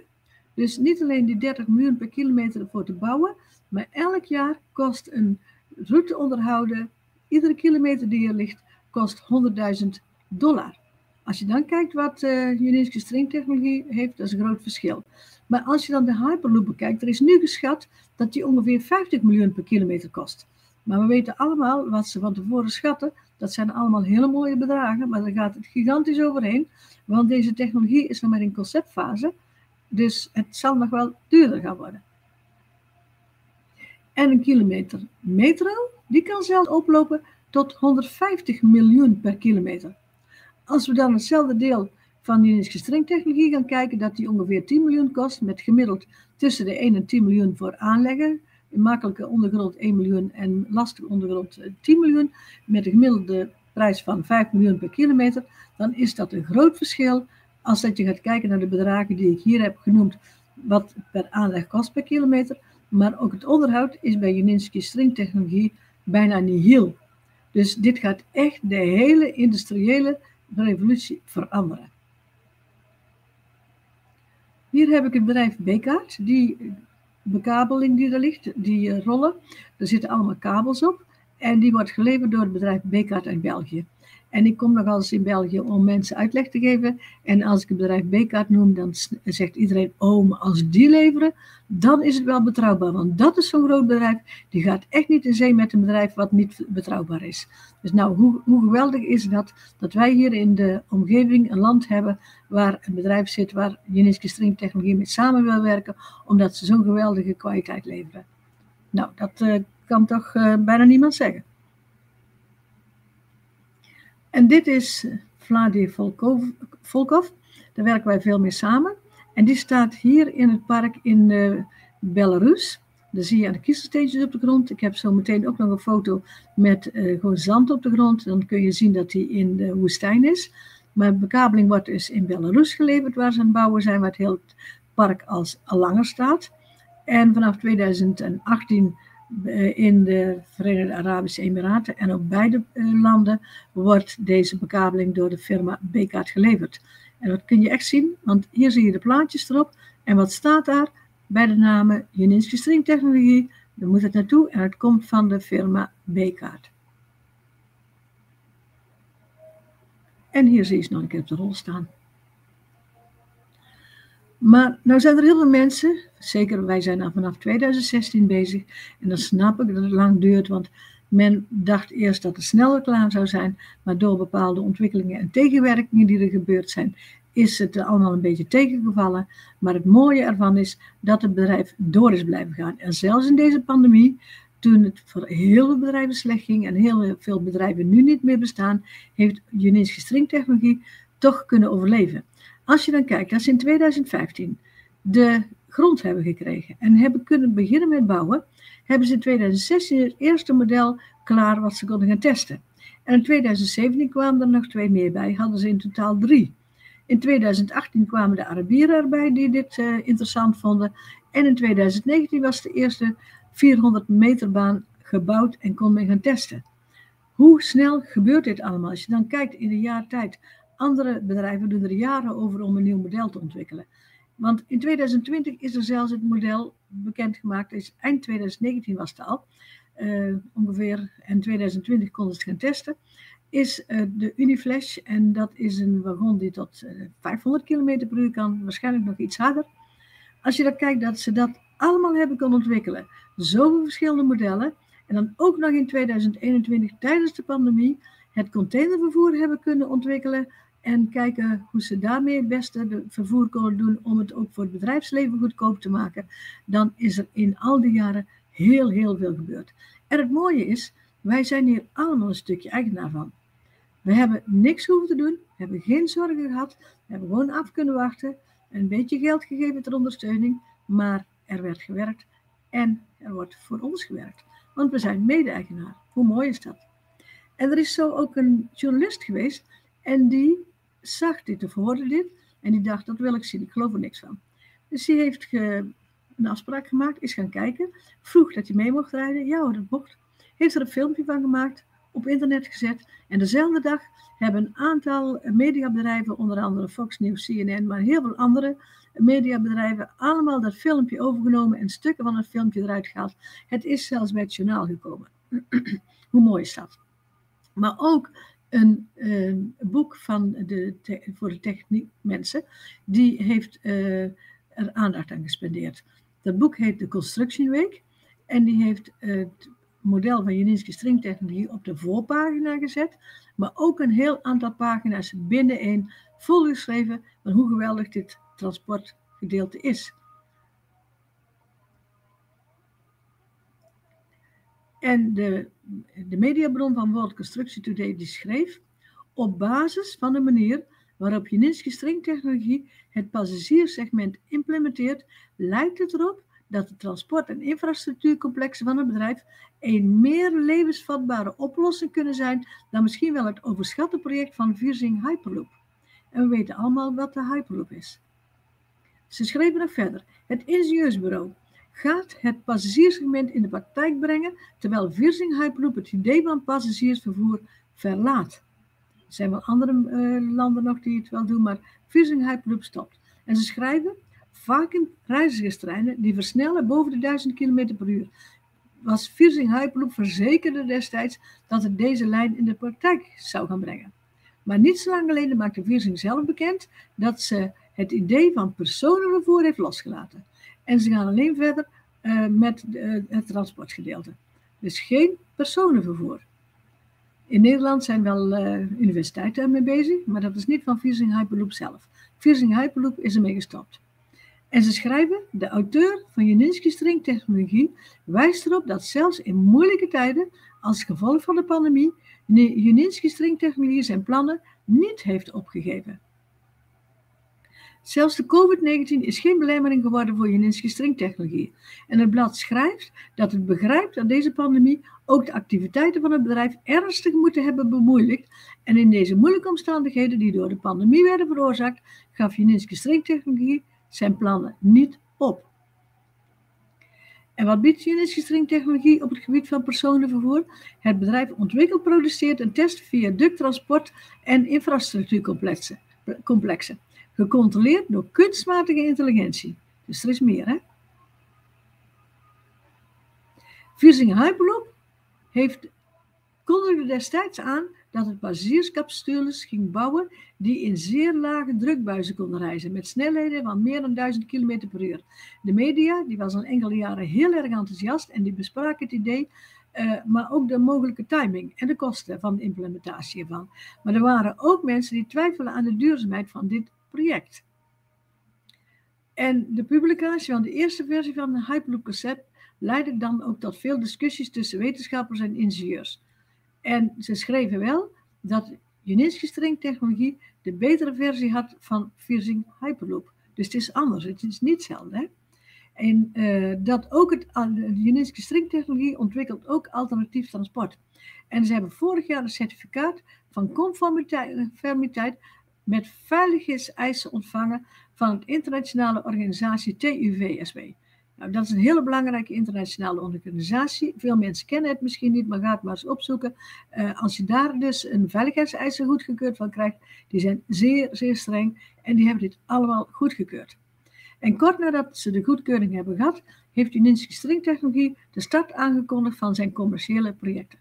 Dus niet alleen die dertig miljoen per kilometer ervoor te bouwen, maar elk jaar kost een route onderhouden, iedere kilometer die er ligt, kost honderdduizend dollar. Als je dan kijkt wat uh, Yunitsky String Technologie heeft, dat is een groot verschil. Maar als je dan de Hyperloop bekijkt, er is nu geschat dat die ongeveer vijftig miljoen per kilometer kost. Maar we weten allemaal wat ze van tevoren schatten, dat zijn allemaal hele mooie bedragen, maar daar gaat het gigantisch overheen, want deze technologie is nog maar in conceptfase. Dus het zal nog wel duurder gaan worden. En een kilometer metro, die kan zelfs oplopen tot honderdvijftig miljoen per kilometer. Als we dan hetzelfde deel van die Yunitsky String Technologie gaan kijken, dat die ongeveer tien miljoen kost, met gemiddeld tussen de één en tien miljoen voor aanleggen. Makkelijke ondergrond één miljoen en lastige ondergrond tien miljoen. Met een gemiddelde prijs van vijf miljoen per kilometer, dan is dat een groot verschil. Als dat je gaat kijken naar de bedragen die ik hier heb genoemd, wat per aanleg kost per kilometer. Maar ook het onderhoud is bij Yunitsky String Technologie bijna nihil. Dus dit gaat echt de hele industriële revolutie veranderen. Hier heb ik het bedrijf Bekaert, die bekabeling die er ligt, die rollen. Er zitten allemaal kabels op en die wordt geleverd door het bedrijf Bekaert uit België. En ik kom nog eens in België om mensen uitleg te geven. En als ik het bedrijf Bekaert noem, dan zegt iedereen, oh, maar als die leveren, dan is het wel betrouwbaar. Want dat is zo'n groot bedrijf, die gaat echt niet in zee met een bedrijf wat niet betrouwbaar is. Dus nou, hoe, hoe geweldig is dat, dat wij hier in de omgeving een land hebben waar een bedrijf zit, waar Yunitsky String Technologie mee samen wil werken, omdat ze zo'n geweldige kwaliteit leveren. Nou, dat uh, kan toch uh, bijna niemand zeggen. En dit is Vladi Volkov, Volkov, daar werken wij veel mee samen. En die staat hier in het park in uh, Belarus. Daar zie je aan de kiezelsteentjes op de grond. Ik heb zo meteen ook nog een foto met uh, gewoon zand op de grond. Dan kun je zien dat hij in de woestijn is. Maar bekabeling wordt dus in Belarus geleverd, waar ze aan het bouwen zijn, waar het heel het park als al langer staat. En vanaf tweeduizend achttien... in de Verenigde Arabische Emiraten en op beide landen wordt deze bekabeling door de firma Bekaert geleverd. En dat kun je echt zien, want hier zie je de plaatjes erop. En wat staat daar? Bij de namen Yunitsky String Technologie, daar moet het naartoe en het komt van de firma Bekaert. En hier zie je ze nog een keer op de rol staan. Maar nou zijn er heel veel mensen, zeker wij zijn al vanaf tweeduizend zestien bezig, en dan snap ik dat het lang duurt, want men dacht eerst dat het sneller klaar zou zijn, maar door bepaalde ontwikkelingen en tegenwerkingen die er gebeurd zijn, is het allemaal een beetje tegengevallen. Maar het mooie ervan is dat het bedrijf door is blijven gaan. En zelfs in deze pandemie, toen het voor heel veel bedrijven slecht ging en heel veel bedrijven nu niet meer bestaan, heeft Yunitsky String Technologie toch kunnen overleven. Als je dan kijkt, dat ze in tweeduizend vijftien de grond hebben gekregen en hebben kunnen beginnen met bouwen, hebben ze in tweeduizend zestien het eerste model klaar wat ze konden gaan testen. En in tweeduizend zeventien kwamen er nog twee meer bij, hadden ze in totaal drie. In tweeduizend achttien kwamen de Arabieren erbij die dit uh, interessant vonden. En in tweeduizend negentien was de eerste vierhonderd meter baan gebouwd en kon men gaan testen. Hoe snel gebeurt dit allemaal? Als je dan kijkt in een jaar tijd. Andere bedrijven doen er jaren over om een nieuw model te ontwikkelen. Want in tweeduizend twintig is er zelfs het model bekendgemaakt. Dus eind tweeduizend negentien was het al. Uh, ongeveer. En tweeduizend twintig konden ze het gaan testen. Is uh, de Uniflesh. En dat is een wagon die tot uh, vijfhonderd kilometer per uur kan. Waarschijnlijk nog iets harder. Als je dan kijkt dat ze dat allemaal hebben kunnen ontwikkelen. Zoveel verschillende modellen. En dan ook nog in tweeduizend eenentwintig tijdens de pandemie het containervervoer hebben kunnen ontwikkelen. En kijken hoe ze daarmee het beste de vervoer konden doen om het ook voor het bedrijfsleven goedkoop te maken. Dan is er in al die jaren heel, heel veel gebeurd. En het mooie is, wij zijn hier allemaal een stukje eigenaar van. We hebben niks hoeven te doen, we hebben geen zorgen gehad, we hebben gewoon af kunnen wachten. Een beetje geld gegeven ter ondersteuning, maar er werd gewerkt en er wordt voor ons gewerkt. Want we zijn mede-eigenaar. Hoe mooi is dat? En er is zo ook een journalist geweest en die zag dit of hoorde dit en die dacht, dat wil ik zien, ik geloof er niks van. Dus die heeft ge, een afspraak gemaakt, is gaan kijken, vroeg dat hij mee mocht rijden. Ja hoor, dat mocht. Heeft er een filmpje van gemaakt, op internet gezet en dezelfde dag hebben een aantal mediabedrijven, onder andere Fox News, C N N, maar heel veel andere mediabedrijven, allemaal dat filmpje overgenomen en stukken van het filmpje eruit gehaald. Het is zelfs bij het journaal gekomen. Hoe mooi is dat? Maar ook een uh, boek van de te- voor de techniekmensen, die heeft uh, er aandacht aan gespendeerd. Dat boek heet The Construction Week en die heeft uh, het model van Yunitsky String Technologie op de voorpagina gezet, maar ook een heel aantal pagina's binnenin volgeschreven van hoe geweldig dit transportgedeelte is. En de, de mediabron van World Construction Today die schreef, op basis van de manier waarop Yunitsky String Technologie het passagierssegment implementeert, lijkt het erop dat de transport- en infrastructuurcomplexen van het bedrijf een meer levensvatbare oplossing kunnen zijn dan misschien wel het overschatte project van Virsing Hyperloop. En we weten allemaal wat de Hyperloop is. Ze schreven nog verder. Het ingenieursbureau gaat het passagierssegment in de praktijk brengen, terwijl Virsing Hyperloop het idee van passagiersvervoer verlaat. Er zijn wel andere uh, landen nog die het wel doen, maar Virsing Hyperloop stopt. En ze schrijven, vaak in reizigerstreinen die versnellen boven de duizend kilometer per uur. Was Virsing Hyperloop verzekerde destijds dat het deze lijn in de praktijk zou gaan brengen. Maar niet zo lang geleden maakte Virsing zelf bekend dat ze het idee van personenvervoer heeft losgelaten. En ze gaan alleen verder uh, met uh, het transportgedeelte. Dus geen personenvervoer. In Nederland zijn wel uh, universiteiten ermee bezig, maar dat is niet van Virsing Hyperloop zelf. Virsing Hyperloop is ermee gestopt. En ze schrijven, de auteur van Yunitsky String Technologie wijst erop dat zelfs in moeilijke tijden, als gevolg van de pandemie, Yunitsky String Technologie zijn plannen niet heeft opgegeven. Zelfs de covid negentien is geen belemmering geworden voor Yunitsky String Technologie. En het blad schrijft dat het begrijpt dat deze pandemie ook de activiteiten van het bedrijf ernstig moeten hebben bemoeilijkt. En in deze moeilijke omstandigheden die door de pandemie werden veroorzaakt, gaf Yunitsky String Technologie zijn plannen niet op. En wat biedt Yunitsky String Technologie op het gebied van personenvervoer? Het bedrijf ontwikkelt, produceert en test viaduct, transport en infrastructuurcomplexen. Gecontroleerd door kunstmatige intelligentie. Dus er is meer, hè? Virsing Hyperloop heeft, kondigde destijds aan dat het passagierscapsules ging bouwen die in zeer lage drukbuizen konden reizen, met snelheden van meer dan duizend kilometer per uur. De media, die was al enkele jaren heel erg enthousiast en die bespraken het idee, uh, maar ook de mogelijke timing en de kosten van de implementatie ervan. Maar er waren ook mensen die twijfelden aan de duurzaamheid van dit project. En de publicatie van de eerste versie van het Hyperloop-concept leidde dan ook tot veel discussies tussen wetenschappers en ingenieurs. En ze schreven wel dat Yunitsky String Technologie de betere versie had van Virsing Hyperloop. Dus het is anders, het is niet hetzelfde. Hè? En uh, dat ook het uh, Yunitsky String Technologie ontwikkelt ook alternatief transport. En ze hebben vorig jaar een certificaat van conformiteit met veiligheidseisen ontvangen van het internationale organisatie T U V S W. Nou, dat is een hele belangrijke internationale organisatie. Veel mensen kennen het misschien niet, maar ga het maar eens opzoeken. Uh, als je daar dus een veiligheidseisen goedgekeurd van krijgt, die zijn zeer, zeer streng en die hebben dit allemaal goedgekeurd. En kort nadat ze de goedkeuring hebben gehad, heeft Yunitsky String Technologie de start aangekondigd van zijn commerciële projecten.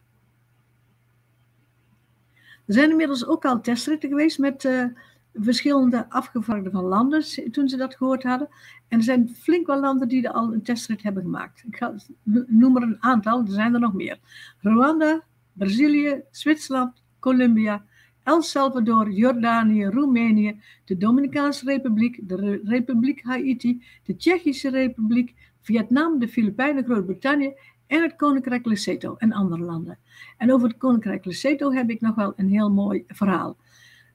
Er zijn inmiddels ook al testritten geweest met uh, verschillende afgevaardigden van landen toen ze dat gehoord hadden. En er zijn flink wel landen die er al een testrit hebben gemaakt. Ik ga, noem er een aantal, er zijn er nog meer. Rwanda, Brazilië, Zwitserland, Colombia, El Salvador, Jordanië, Roemenië, de Dominicaanse Republiek, de Republiek Haïti, de Tsjechische Republiek, Vietnam, de Filipijnen, Groot-Brittannië en het Koninkrijk Lesotho en andere landen. En over het Koninkrijk Lesotho heb ik nog wel een heel mooi verhaal.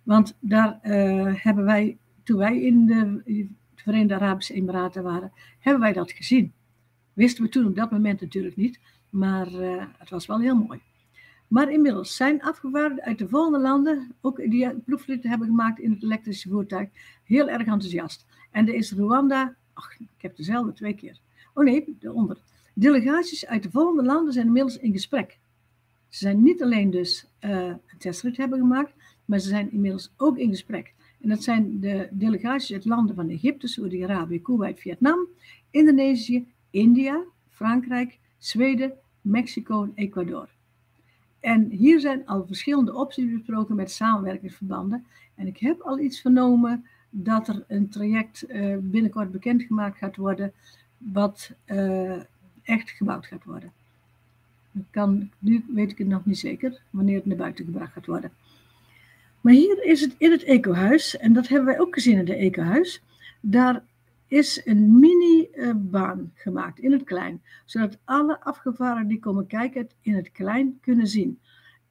Want daar uh, hebben wij, toen wij in de, de Verenigde Arabische Emiraten waren, hebben wij dat gezien. Wisten we toen op dat moment natuurlijk niet, maar uh, het was wel heel mooi. Maar inmiddels zijn afgevaardigden uit de volgende landen, ook die proefritten hebben gemaakt in het elektrische voertuig, heel erg enthousiast. En er is Rwanda, ach, ik heb dezelfde twee keer. Oh nee, daaronder. Delegaties uit de volgende landen zijn inmiddels in gesprek. Ze zijn niet alleen dus uh, een testrit hebben gemaakt, maar ze zijn inmiddels ook in gesprek. En dat zijn de delegaties uit landen van Egypte, Saudi-Arabië, Kuwait, Vietnam, Indonesië, India, Frankrijk, Zweden, Mexico en Ecuador. En hier zijn al verschillende opties besproken met samenwerkingsverbanden. En ik heb al iets vernomen dat er een traject uh, binnenkort bekendgemaakt gaat worden, wat uh, echt gebouwd gaat worden. Kan, nu weet ik het nog niet zeker wanneer het naar buiten gebracht gaat worden. Maar hier is het in het ecohuis, en dat hebben wij ook gezien in het ecohuis, daar is een mini-baan gemaakt in het klein, zodat alle afgevaardigden die komen kijken het in het klein kunnen zien.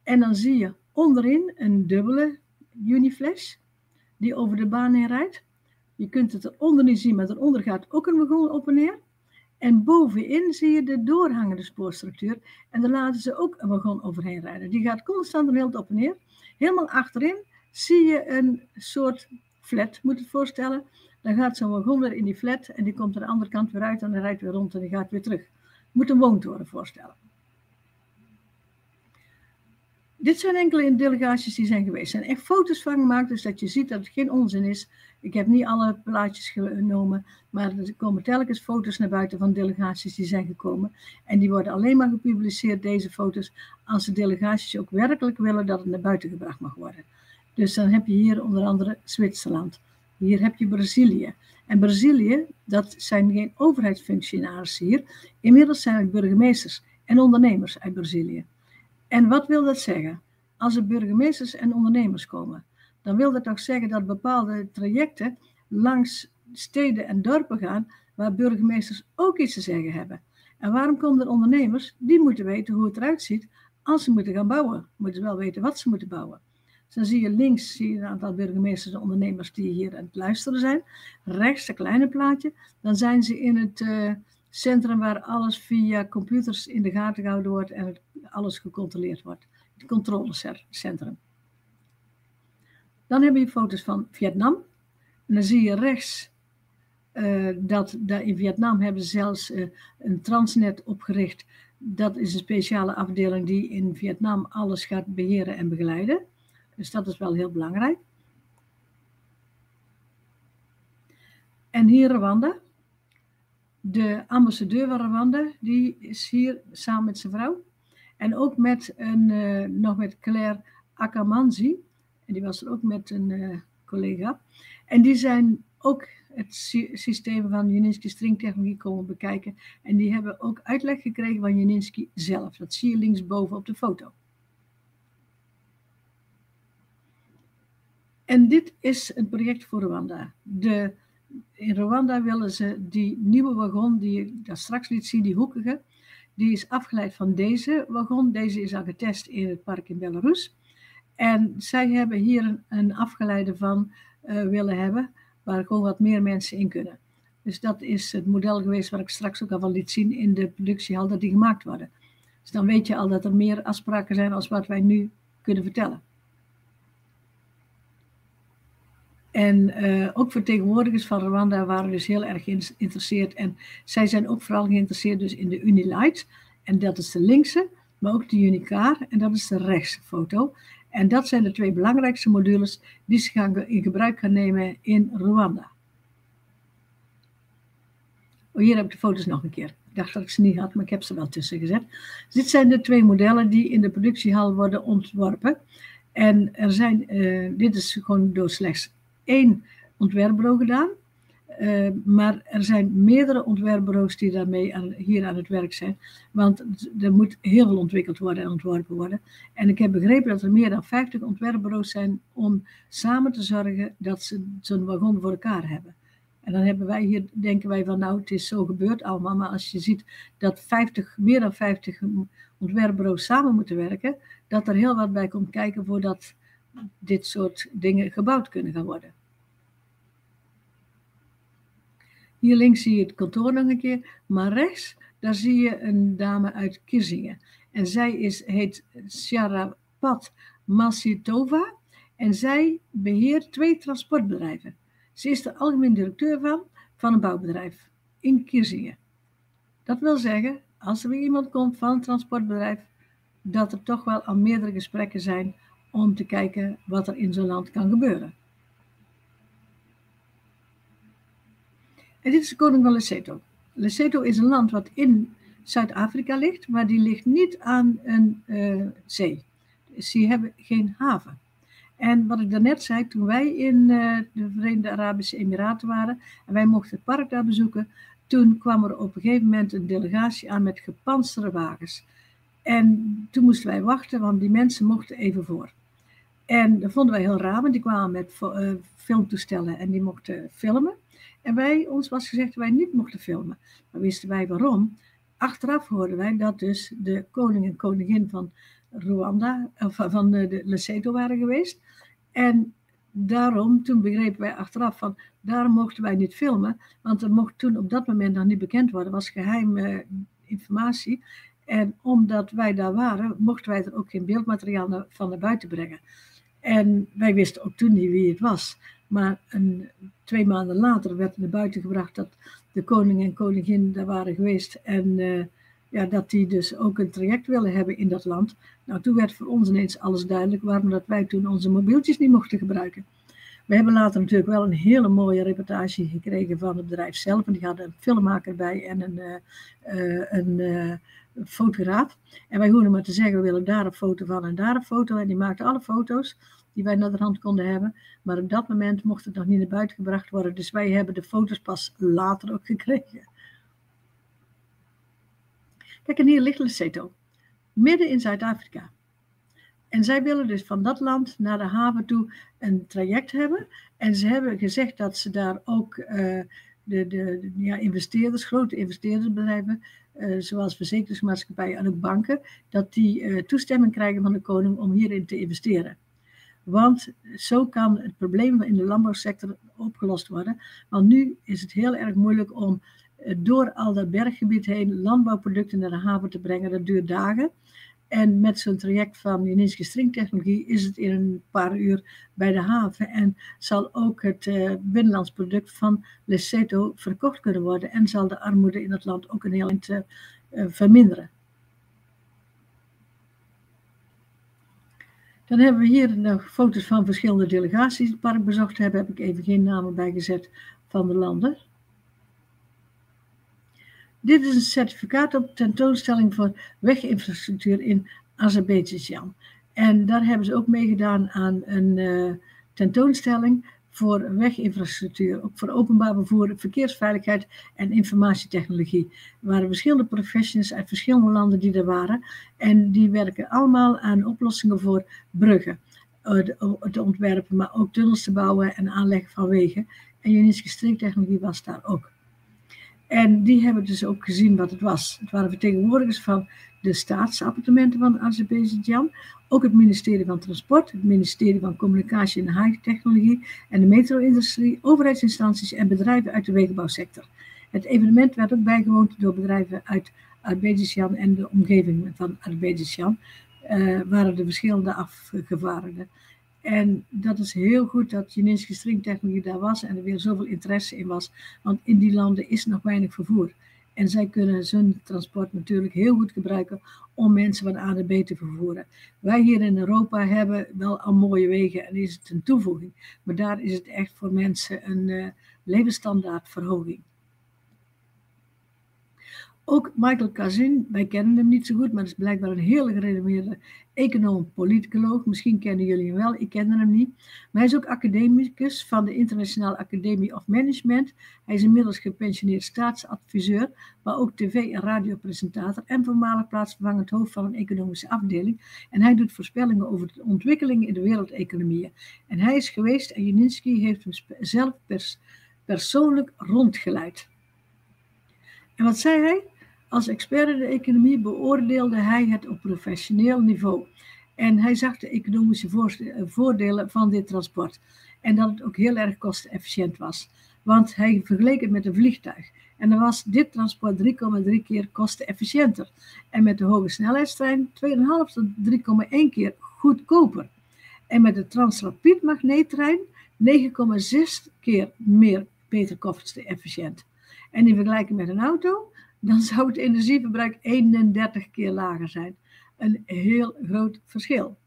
En dan zie je onderin een dubbele Uniflesh die over de baan heen rijdt. Je kunt het eronder niet zien, maar eronder gaat ook een wagon op en neer. En bovenin zie je de doorhangende spoorstructuur en daar laten ze ook een wagon overheen rijden. Die gaat constant een heel op en neer. Helemaal achterin zie je een soort flat, moet je het voorstellen. Dan gaat zo'n wagon weer in die flat en die komt aan de andere kant weer uit en dan rijdt weer rond en die gaat weer terug. Je moet een woontoren voorstellen. Dit zijn enkele delegaties die zijn geweest. Er zijn echt foto's van gemaakt, dus dat je ziet dat het geen onzin is. Ik heb niet alle plaatjes genomen, maar er komen telkens foto's naar buiten van delegaties die zijn gekomen. En die worden alleen maar gepubliceerd, deze foto's, als de delegaties ook werkelijk willen dat het naar buiten gebracht mag worden. Dus dan heb je hier onder andere Zwitserland. Hier heb je Brazilië. En Brazilië, dat zijn geen overheidsfunctionarissen hier. Inmiddels zijn het burgemeesters en ondernemers uit Brazilië. En wat wil dat zeggen? Als er burgemeesters en ondernemers komen, dan wil dat toch zeggen dat bepaalde trajecten langs steden en dorpen gaan, waar burgemeesters ook iets te zeggen hebben. En waarom komen er ondernemers? Die moeten weten hoe het eruit ziet als ze moeten gaan bouwen. Moeten ze wel weten wat ze moeten bouwen. Dus dan zie je links zie je een aantal burgemeesters en ondernemers die hier aan het luisteren zijn. Rechts, een kleine plaatje. Dan zijn ze in het uh, centrum waar alles via computers in de gaten gehouden wordt en het, alles gecontroleerd wordt. Het controlecentrum. Dan heb je foto's van Vietnam. En dan zie je rechts uh, dat daar in Vietnam hebben ze zelfs uh, een transnet opgericht. Dat is een speciale afdeling die in Vietnam alles gaat beheren en begeleiden. Dus dat is wel heel belangrijk. En hier Rwanda. De ambassadeur van Rwanda, die is hier samen met zijn vrouw. En ook met een, uh, nog met Claire Akamansi. En die was er ook met een uh, collega. En die zijn ook het sy systeem van Yunitsky String Technologie komen bekijken. En die hebben ook uitleg gekregen van Yunitsky zelf. Dat zie je linksboven op de foto. En dit is een project voor Rwanda. De, in Rwanda willen ze die nieuwe wagon, die ik daar straks liet zien, die hoekige, die is afgeleid van deze wagon. Deze is al getest in het park in Belarus. En zij hebben hier een, een afgeleide van uh, willen hebben, waar gewoon wat meer mensen in kunnen. Dus dat is het model geweest waar ik straks ook al wel liet zien in de productiehal dat die gemaakt worden. Dus dan weet je al dat er meer afspraken zijn als wat wij nu kunnen vertellen. En uh, ook vertegenwoordigers van Rwanda waren dus heel erg geïnteresseerd. En zij zijn ook vooral geïnteresseerd dus in de Unilights. En dat is de linkse, maar ook de Unicar. En dat is de rechtse foto. En dat zijn de twee belangrijkste modules die ze gaan in gebruik gaan nemen in Rwanda. Oh, hier heb ik de foto's nog een keer. Ik dacht dat ik ze niet had, maar ik heb ze wel tussen gezet. Dus dit zijn de twee modellen die in de productiehal worden ontworpen. En er zijn, uh, dit is gewoon door slechts één ontwerpbureau gedaan. Uh, maar er zijn meerdere ontwerpbureaus die daarmee aan, hier aan het werk zijn. Want er moet heel veel ontwikkeld worden en ontworpen worden. En ik heb begrepen dat er meer dan vijftig ontwerpbureaus zijn om samen te zorgen dat ze zo'n wagon voor elkaar hebben. En dan hebben wij hier, denken wij van nou, het is zo gebeurd allemaal. Maar als je ziet dat vijftig, meer dan vijftig ontwerpbureaus samen moeten werken, dat er heel wat bij komt kijken voordat dit soort dingen gebouwd kunnen gaan worden. Hier links zie je het kantoor nog een keer, maar rechts, daar zie je een dame uit Kirzingen. En zij is, heet Shara Pat Masitova en zij beheert twee transportbedrijven. Ze is de algemeen directeur van, van een bouwbedrijf in Kirzingen. Dat wil zeggen, als er weer iemand komt van een transportbedrijf, dat er toch wel al meerdere gesprekken zijn om te kijken wat er in zo'n land kan gebeuren. En dit is de koning van Lesotho. Lesotho is een land wat in Zuid-Afrika ligt, maar die ligt niet aan een uh, zee. Dus die hebben geen haven. En wat ik daarnet zei, toen wij in uh, de Verenigde Arabische Emiraten waren en wij mochten het park daar bezoeken, toen kwam er op een gegeven moment een delegatie aan met gepantserde wagens. En toen moesten wij wachten, want die mensen mochten even voor. En dat vonden wij heel raar, want die kwamen met uh, filmtoestellen en die mochten filmen. En wij, ons was gezegd dat wij niet mochten filmen. Maar wisten wij waarom? Achteraf hoorden wij dat dus de koning en koningin van Rwanda, of van de Lesotho waren geweest. En daarom, toen begrepen wij achteraf van, daarom mochten wij niet filmen. Want er mocht toen op dat moment nog niet bekend worden, was geheime informatie. En omdat wij daar waren, mochten wij er ook geen beeldmateriaal van naar buiten brengen. En wij wisten ook toen niet wie het was. Maar een, twee maanden later werd naar buiten gebracht dat de koning en koningin daar waren geweest. En uh, ja, dat die dus ook een traject willen hebben in dat land. Nou, toen werd voor ons ineens alles duidelijk waarom dat wij toen onze mobieltjes niet mochten gebruiken. We hebben later natuurlijk wel een hele mooie reportage gekregen van het bedrijf zelf. En die hadden een filmmaker bij en een... Uh, uh, een uh, fotograaf. En wij hoorden maar te zeggen, we willen daar een foto van en daar een foto. En die maakte alle foto's die wij naar de hand konden hebben. Maar op dat moment mocht het nog niet naar buiten gebracht worden. Dus wij hebben de foto's pas later ook gekregen. Kijk, en hier ligt Lesotho. Midden in Zuid-Afrika. En zij willen dus van dat land naar de haven toe een traject hebben. En ze hebben gezegd dat ze daar ook uh, de, de ja, investeerders, grote investeerdersbedrijven... Uh, zoals verzekeringsmaatschappijen en ook banken, dat die uh, toestemming krijgen van de koning om hierin te investeren. Want zo kan het probleem in de landbouwsector opgelost worden. Want nu is het heel erg moeilijk om uh, door al dat berggebied heen landbouwproducten naar de haven te brengen. Dat duurt dagen. En met zo'n traject van Yunitsky String Technologie is het in een paar uur bij de haven. En zal ook het uh, binnenlands product van Lesotho verkocht kunnen worden. En zal de armoede in het land ook een heel eind uh, verminderen. Dan hebben we hier nog foto's van verschillende delegaties die het park bezocht hebben. Heb ik even geen namen bijgezet van de landen. Dit is een certificaat op tentoonstelling voor weginfrastructuur in Azerbeidzjan. En daar hebben ze ook meegedaan aan een uh, tentoonstelling voor weginfrastructuur. Ook voor openbaar vervoer, verkeersveiligheid en informatietechnologie. Er waren verschillende professionals uit verschillende landen die er waren. En die werken allemaal aan oplossingen voor bruggen uh, te ontwerpen. Maar ook tunnels te bouwen en aanleggen van wegen. En Yunitsky String Technologie was daar ook. En die hebben dus ook gezien wat het was. Het waren vertegenwoordigers van de staatsappartementen van Azerbeidzjan. Ook het ministerie van Transport, het ministerie van Communicatie en High Technologie en de metro-industrie, overheidsinstanties en bedrijven uit de wegenbouwsector. Het evenement werd ook bijgewoond door bedrijven uit Azerbeidzjan en de omgeving van Azerbeidzjan. Uh, waren de verschillende afgevaardigden. En dat is heel goed dat Yunitsky String Technologie daar was en er weer zoveel interesse in was. Want in die landen is nog weinig vervoer. En zij kunnen hun transport natuurlijk heel goed gebruiken om mensen van A naar B te vervoeren. Wij hier in Europa hebben wel al mooie wegen en is het een toevoeging. Maar daar is het echt voor mensen een uh, levensstandaardverhoging. Ook Michael Kazin, wij kennen hem niet zo goed, maar is blijkbaar een heel gerenommeerde econoom-politicoloog. Misschien kennen jullie hem wel, ik kende hem niet. Maar hij is ook academicus van de Internationale Academie of Management. Hij is inmiddels gepensioneerd staatsadviseur, maar ook tv- en radiopresentator en voormalig plaatsvervangend hoofd van een economische afdeling. En hij doet voorspellingen over de ontwikkelingen in de wereldeconomieën. En hij is geweest en Yunitsky heeft hem zelf pers- persoonlijk rondgeleid. En wat zei hij? Als expert in de economie beoordeelde hij het op professioneel niveau. En hij zag de economische voordelen van dit transport. En dat het ook heel erg kostenefficiënt was. Want hij vergeleek het met een vliegtuig. En dan was dit transport drie komma drie keer kostenefficiënter. En met de hoge snelheidstrein twee komma vijf tot drie komma één keer goedkoper. En met de Transrapid magneettrein negen komma zes keer meer beter kostenefficiënt. En in vergelijking met een auto, dan zou het energieverbruik eenendertig keer lager zijn. Een heel groot verschil.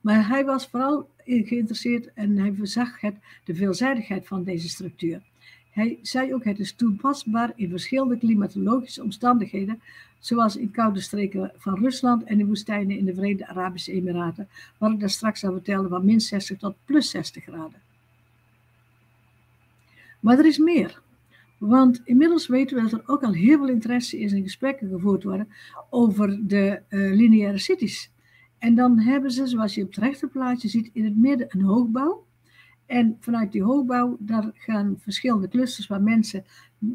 Maar hij was vooral geïnteresseerd en hij verzag het, de veelzijdigheid van deze structuur. Hij zei ook, het is toepasbaar in verschillende klimatologische omstandigheden, zoals in koude streken van Rusland en in woestijnen in de Verenigde Arabische Emiraten, wat ik daar straks zou vertellen, van min zestig tot plus zestig graden. Maar er is meer. Want inmiddels weten we dat er ook al heel veel interesse is en gesprekken gevoerd worden over de uh, lineaire cities. En dan hebben ze, zoals je op het rechterplaatje ziet, in het midden een hoogbouw. En vanuit die hoogbouw, daar gaan verschillende clusters waar mensen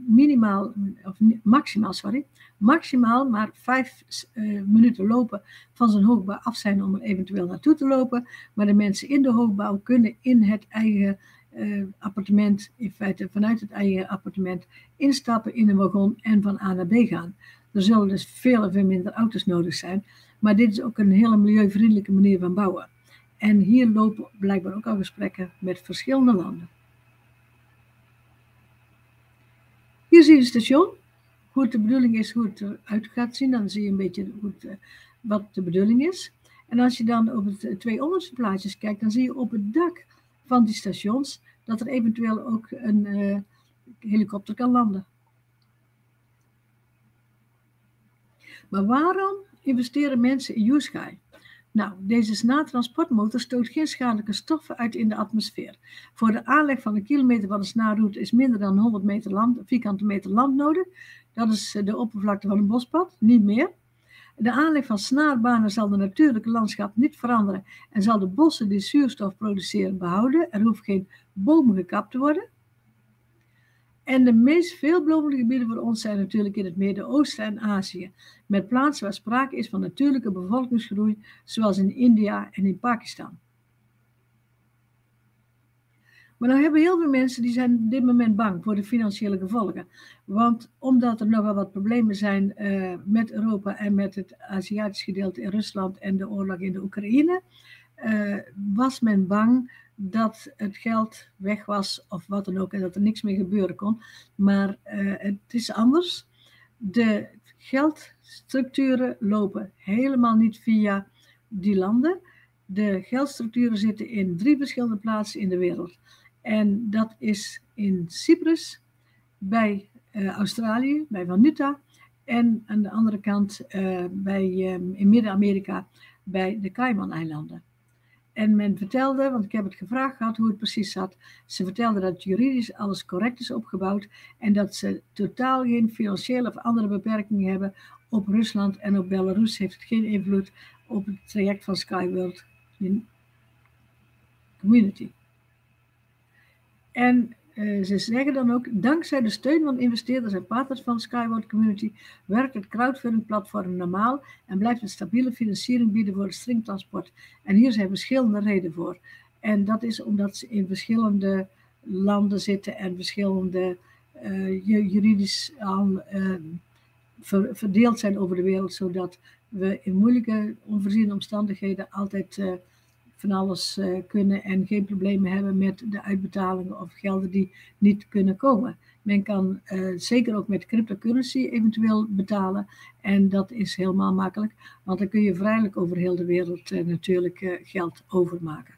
minimaal, of maximaal, sorry, maximaal maar vijf uh, minuten lopen van zo'n hoogbouw af zijn om er eventueel naartoe te lopen. Maar de mensen in de hoogbouw kunnen in het eigen Uh, appartement, in feite vanuit het eigen appartement, instappen in een wagon en van A naar B gaan. Er zullen dus veel en veel minder auto's nodig zijn, maar dit is ook een hele milieuvriendelijke manier van bouwen. En hier lopen blijkbaar ook al gesprekken met verschillende landen. Hier zie je het station, hoe het de bedoeling is, hoe het eruit gaat zien, dan zie je een beetje hoe het, uh, wat de bedoeling is. En als je dan op de twee onderste plaatjes kijkt, dan zie je op het dak van die stations, dat er eventueel ook een uh, helikopter kan landen. Maar waarom investeren mensen in U-Sky? Nou, deze snaartransportmotor stoot geen schadelijke stoffen uit in de atmosfeer. Voor de aanleg van een kilometer van een snaarroute is minder dan honderd meter land, vierkante meter land nodig. Dat is de oppervlakte van een bospad, niet meer. De aanleg van snaarbanen zal de natuurlijke landschap niet veranderen en zal de bossen die zuurstof produceren behouden. Er hoeft geen bomen gekapt te worden. En de meest veelbelovende gebieden voor ons zijn natuurlijk in het Midden-Oosten en Azië. Met plaatsen waar sprake is van natuurlijke bevolkingsgroei, zoals in India en in Pakistan. Maar nou hebben heel veel mensen die zijn op dit moment bang voor de financiële gevolgen. Want omdat er nogal wat problemen zijn uh, met Europa en met het Aziatisch gedeelte in Rusland en de oorlog in de Oekraïne, uh, was men bang dat het geld weg was of wat dan ook en dat er niks meer gebeuren kon. Maar uh, het is anders. De geldstructuren lopen helemaal niet via die landen. De geldstructuren zitten in drie verschillende plaatsen in de wereld. En dat is in Cyprus, bij uh, Australië, bij Vanuatu en aan de andere kant uh, bij, um, in Midden-Amerika bij de Cayman-eilanden. En men vertelde, want ik heb het gevraagd gehad hoe het precies zat, ze vertelde dat juridisch alles correct is opgebouwd en dat ze totaal geen financiële of andere beperkingen hebben op Rusland en op Belarus heeft het geen invloed op het traject van Sky World Community. En uh, ze zeggen dan ook, dankzij de steun van investeerders en partners van Sky World Community werkt het crowdfunding platform normaal en blijft een stabiele financiering bieden voor het stringtransport. En hier zijn verschillende redenen voor. En dat is omdat ze in verschillende landen zitten en verschillende uh, juridisch aan, uh, ver, verdeeld zijn over de wereld, zodat we in moeilijke, onvoorziene omstandigheden altijd uh, van alles uh, kunnen en geen problemen hebben met de uitbetalingen of gelden die niet kunnen komen. Men kan uh, zeker ook met cryptocurrency eventueel betalen en dat is helemaal makkelijk, want dan kun je vrijelijk over heel de wereld uh, natuurlijk uh, geld overmaken.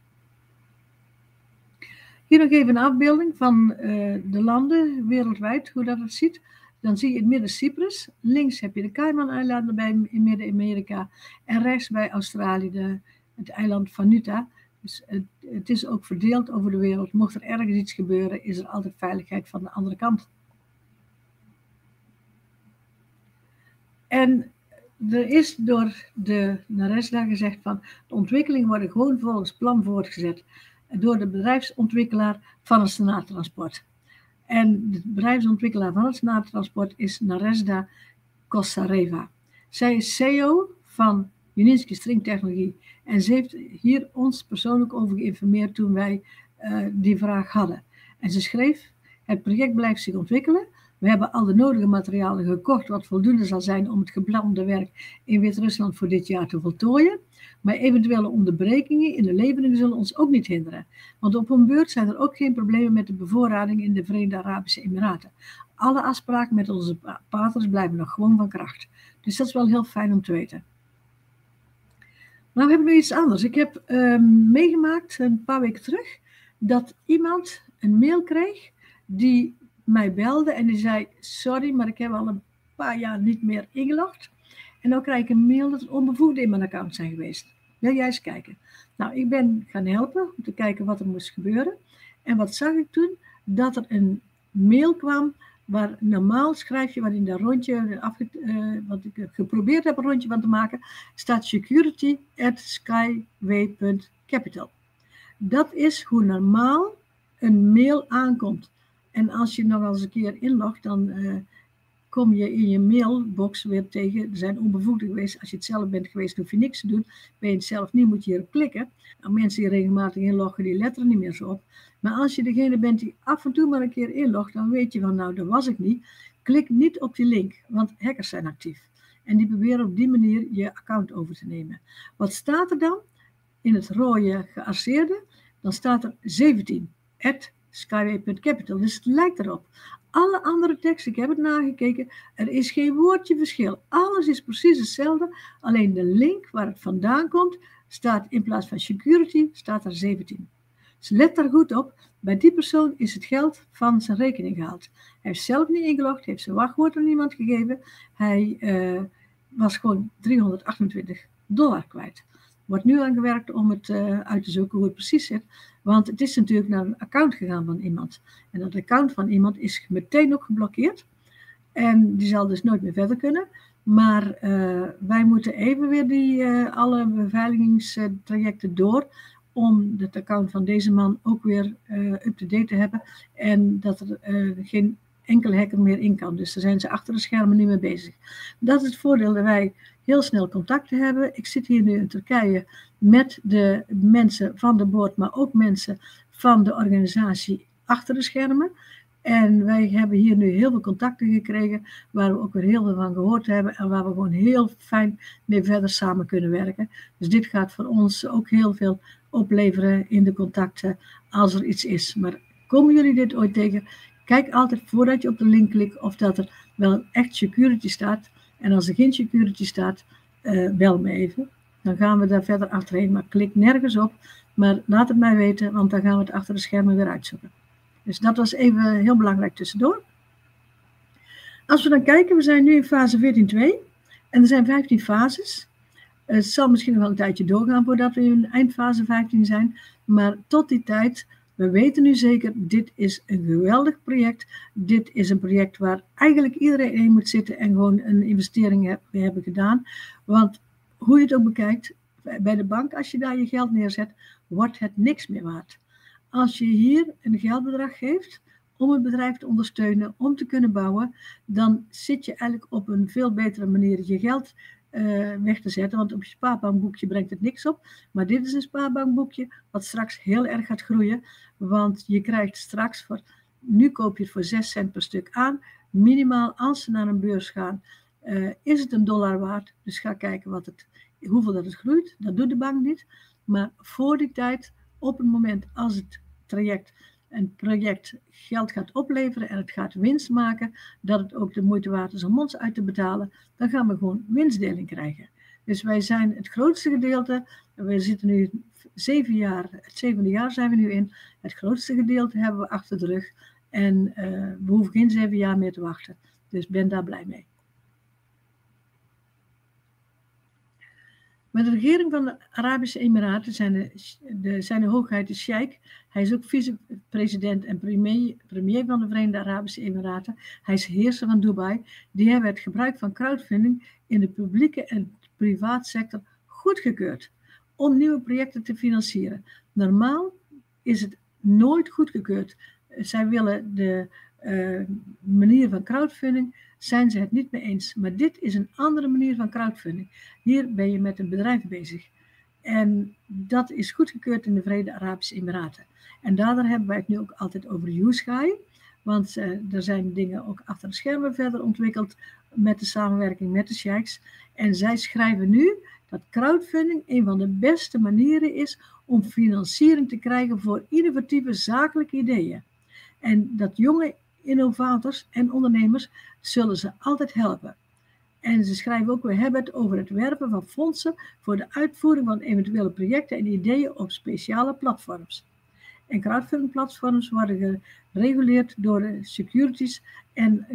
Hier nog even een afbeelding van uh, de landen wereldwijd, hoe dat het ziet. Dan zie je in het midden Cyprus, links heb je de Cayman-eilanden bij in Midden-Amerika en rechts bij Australië de, het eiland van Nuta. Dus het, het is ook verdeeld over de wereld. Mocht er ergens iets gebeuren, is er altijd veiligheid van de andere kant. En er is door de Nadezhda gezegd van de ontwikkelingen worden gewoon volgens plan voortgezet door de bedrijfsontwikkelaar van het Senaattransport. En de bedrijfsontwikkelaar van het Senaattransport is Nadezhda Kosareva. Zij is C E O van Yunitsky String Technologie. En ze heeft hier ons persoonlijk over geïnformeerd toen wij uh, die vraag hadden. En ze schreef, het project blijft zich ontwikkelen. We hebben al de nodige materialen gekocht wat voldoende zal zijn om het geplande werk in Wit-Rusland voor dit jaar te voltooien. Maar eventuele onderbrekingen in de levering zullen ons ook niet hinderen. Want op hun beurt zijn er ook geen problemen met de bevoorrading in de Verenigde Arabische Emiraten. Alle afspraken met onze partners blijven nog gewoon van kracht. Dus dat is wel heel fijn om te weten. Nou hebben we iets anders. Ik heb uh, meegemaakt een paar weken terug dat iemand een mail kreeg die mij belde en die zei, sorry, maar ik heb al een paar jaar niet meer ingelogd. En dan krijg ik een mail dat er onbevoegden in mijn account zijn geweest. Wil jij eens kijken? Nou, ik ben gaan helpen om te kijken wat er moest gebeuren. En wat zag ik toen? Dat er een mail kwam waar normaal schrijf je, waarin dat rondje, afge, uh, wat ik geprobeerd heb een rondje van te maken, staat security at skyway dot capital. Dat is hoe normaal een mail aankomt. En als je nog eens een keer inlogt, dan uh, kom je in je mailbox weer tegen. Er zijn onbevoegden geweest. Als je het zelf bent geweest, hoef je niks te doen. Ben je het zelf niet, moet je hierop klikken. Nou, mensen die regelmatig inloggen, die letten er niet meer zo op. Maar als je degene bent die af en toe maar een keer inlogt, dan weet je van, nou, dat was ik niet. Klik niet op die link, want hackers zijn actief. En die proberen op die manier je account over te nemen. Wat staat er dan? In het rode gearseerde, dan staat er zeventien. at skyway dot capital. Dus het lijkt erop. Alle andere teksten, ik heb het nagekeken, er is geen woordje verschil. Alles is precies hetzelfde, alleen de link waar het vandaan komt, staat in plaats van security, staat er zeventien. Dus let daar goed op, bij die persoon is het geld van zijn rekening gehaald. Hij heeft zelf niet ingelogd, heeft zijn wachtwoord aan niemand gegeven, hij uh, was gewoon driehonderdachtentwintig dollar kwijt. Er wordt nu aan gewerkt om het uh, uit te zoeken hoe het precies zit. Want het is natuurlijk naar een account gegaan van iemand. En dat account van iemand is meteen ook geblokkeerd. En die zal dus nooit meer verder kunnen. Maar uh, wij moeten even weer die, uh, alle beveiligingstrajecten door. Om het account van deze man ook weer uh, up-to-date te hebben. En dat er uh, geen enkele hacker meer in kan. Dus daar zijn ze achter de schermen niet mee bezig. Dat is het voordeel dat wij heel snel contact te hebben. Ik zit hier nu in Turkije met de mensen van de board, maar ook mensen van de organisatie achter de schermen. En wij hebben hier nu heel veel contacten gekregen, waar we ook weer heel veel van gehoord hebben en waar we gewoon heel fijn mee verder samen kunnen werken. Dus dit gaat voor ons ook heel veel opleveren in de contacten als er iets is. Maar komen jullie dit ooit tegen? Kijk altijd voordat je op de link klikt of dat er wel echt security staat. En als er geen security staat, uh, bel me even. Dan gaan we daar verder achterheen. Maar klik nergens op. Maar laat het mij weten, want dan gaan we het achter de schermen weer uitzoeken. Dus dat was even heel belangrijk tussendoor. Als we dan kijken, we zijn nu in fase veertien punt twee. En er zijn vijftien fases. Het zal misschien nog wel een tijdje doorgaan voordat we in eindfase vijftien zijn. Maar tot die tijd, we weten nu zeker, dit is een geweldig project. Dit is een project waar eigenlijk iedereen in moet zitten en gewoon een investering hebben gedaan. Want hoe je het ook bekijkt, bij de bank, als je daar je geld neerzet, wordt het niks meer waard. Als je hier een geldbedrag geeft om het bedrijf te ondersteunen, om te kunnen bouwen, dan zit je eigenlijk op een veel betere manier je geld weg te zetten, want op je spaarbankboekje brengt het niks op, maar dit is een spaarbankboekje wat straks heel erg gaat groeien, want je krijgt straks voor, nu koop je het voor zes cent per stuk aan, minimaal als ze naar een beurs gaan, uh, is het een dollar waard, dus ga kijken wat het, hoeveel dat het groeit, dat doet de bank niet, Maar voor die tijd, op het moment als het traject een project geld gaat opleveren en het gaat winst maken, dat het ook de moeite waard is om ons uit te betalen, dan gaan we gewoon winstdeling krijgen. Dus wij zijn het grootste gedeelte, we zitten nu zeven jaar, het zevende jaar zijn we nu in, het grootste gedeelte hebben we achter de rug en uh, we hoeven geen zeven jaar meer te wachten. Dus ben daar blij mee. Met de regering van de Arabische Emiraten zijn de, de, zijn de hoogheid de Sheikh. Hij is ook vicepresident en premier, premier van de Verenigde Arabische Emiraten. Hij is heerser van Dubai. Die hebben het gebruik van crowdfunding in de publieke en privaatsector goedgekeurd om nieuwe projecten te financieren. Normaal is het nooit goedgekeurd. Zij willen de uh, manier van crowdfunding... zijn ze het niet mee eens. Maar dit is een andere manier van crowdfunding. Hier ben je met een bedrijf bezig. En dat is goedgekeurd in de Verenigde Arabische Emiraten. En daardoor hebben wij het nu ook altijd over U Sky. Want uh, er zijn dingen ook achter de schermen verder ontwikkeld met de samenwerking met de sheiks. En zij schrijven nu dat crowdfunding een van de beste manieren is om financiering te krijgen voor innovatieve zakelijke ideeën. En dat jonge innovators en ondernemers zullen ze altijd helpen. En ze schrijven ook, we hebben het over het werven van fondsen voor de uitvoering van eventuele projecten en ideeën op speciale platforms. En crowdfunding platforms worden gereguleerd door de securities en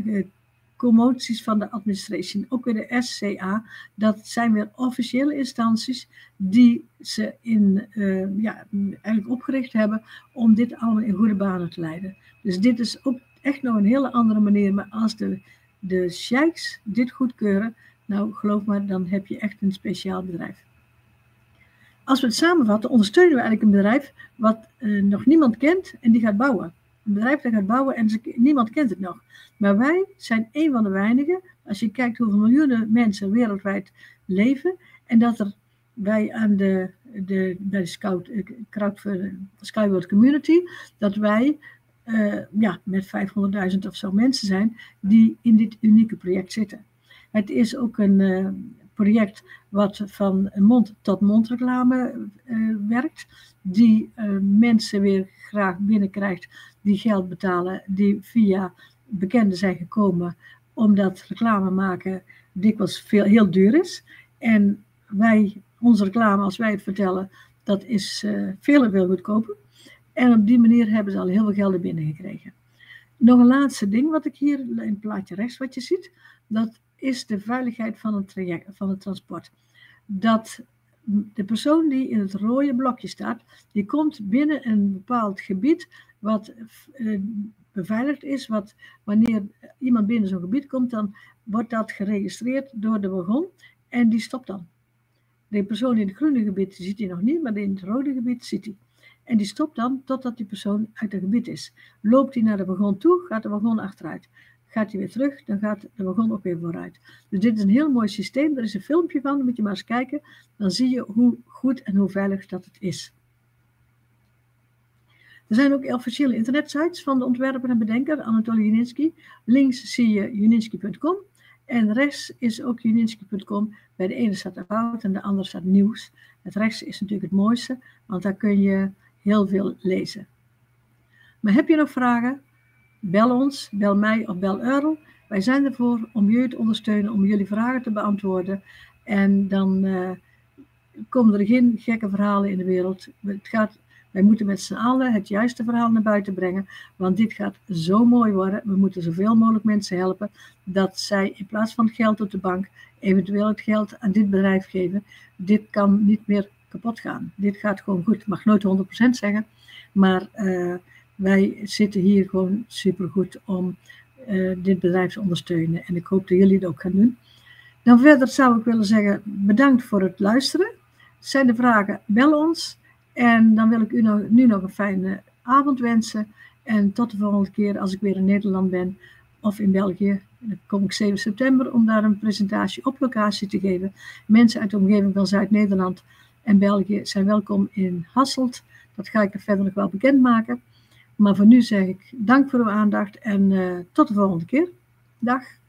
commoties van de administration. Ook weer de S C A, dat zijn weer officiële instanties die ze in, uh, ja, eigenlijk opgericht hebben om dit allemaal in goede banen te leiden. Dus dit is ook echt nog een hele andere manier, maar als de, de sheiks dit goedkeuren, nou geloof maar, dan heb je echt een speciaal bedrijf. Als we het samenvatten, ondersteunen we eigenlijk een bedrijf wat eh, nog niemand kent en die gaat bouwen. Een bedrijf dat gaat bouwen en ze, niemand kent het nog. Maar wij zijn een van de weinigen, als je kijkt hoeveel miljoenen mensen wereldwijd leven en dat er bij aan de, de, bij de scout, uh, Sky World Community, dat wij... Uh, ja, met vijfhonderdduizend of zo mensen zijn die in dit unieke project zitten. Het is ook een uh, project wat van mond-tot-mond reclame uh, werkt, die uh, mensen weer graag binnenkrijgt die geld betalen, die via bekenden zijn gekomen, omdat reclame maken dikwijls veel, heel duur is. En wij, onze reclame, als wij het vertellen, dat is uh, veel en veel goedkoper. En op die manier hebben ze al heel veel gelden binnengekregen. Nog een laatste ding wat ik hier in het plaatje rechts wat je ziet. Dat is de veiligheid van het, traject, van het transport. Dat de persoon die in het rode blokje staat. Die komt binnen een bepaald gebied wat uh, beveiligd is. Wat, wanneer iemand binnen zo'n gebied komt. Dan wordt dat geregistreerd door de wagon. En die stopt dan. De persoon in het groene gebied ziet hij nog niet. Maar in het rode gebied ziet hij. En die stopt dan totdat die persoon uit het gebied is. Loopt hij naar de wagon toe, gaat de wagon achteruit. Gaat hij weer terug, dan gaat de wagon ook weer vooruit. Dus dit is een heel mooi systeem. Er is een filmpje van, moet je maar eens kijken. Dan zie je hoe goed en hoe veilig dat het is. Er zijn ook officiële internetsites van de ontwerper en bedenker Anatoli Yunitsky. Links zie je yunitsky punt com. En rechts is ook yunitsky punt com. Bij de ene staat er fout en de andere staat nieuws. Het rechts is natuurlijk het mooiste, want daar kun je... heel veel lezen. Maar heb je nog vragen? Bel ons, bel mij of bel Earl. Wij zijn ervoor om jullie te ondersteunen, om jullie vragen te beantwoorden. En dan uh, komen er geen gekke verhalen in de wereld. Het gaat, wij moeten met z'n allen het juiste verhaal naar buiten brengen. Want dit gaat zo mooi worden. We moeten zoveel mogelijk mensen helpen. Dat zij in plaats van geld op de bank eventueel het geld aan dit bedrijf geven. Dit kan niet meer kapot gaan. Dit gaat gewoon goed. Ik mag nooit honderd procent zeggen, maar uh, wij zitten hier gewoon supergoed om uh, dit bedrijf te ondersteunen en ik hoop dat jullie het ook gaan doen. Dan verder zou ik willen zeggen, bedankt voor het luisteren. Zijn er vragen, bel ons en dan wil ik u nog, nu nog een fijne avond wensen en tot de volgende keer als ik weer in Nederland ben of in België. Dan kom ik zeven september om daar een presentatie op locatie te geven. Mensen uit de omgeving van Zuid-Nederland en België zijn welkom in Hasselt. Dat ga ik er verder nog wel bekendmaken. Maar voor nu zeg ik dank voor uw aandacht en uh, tot de volgende keer. Dag.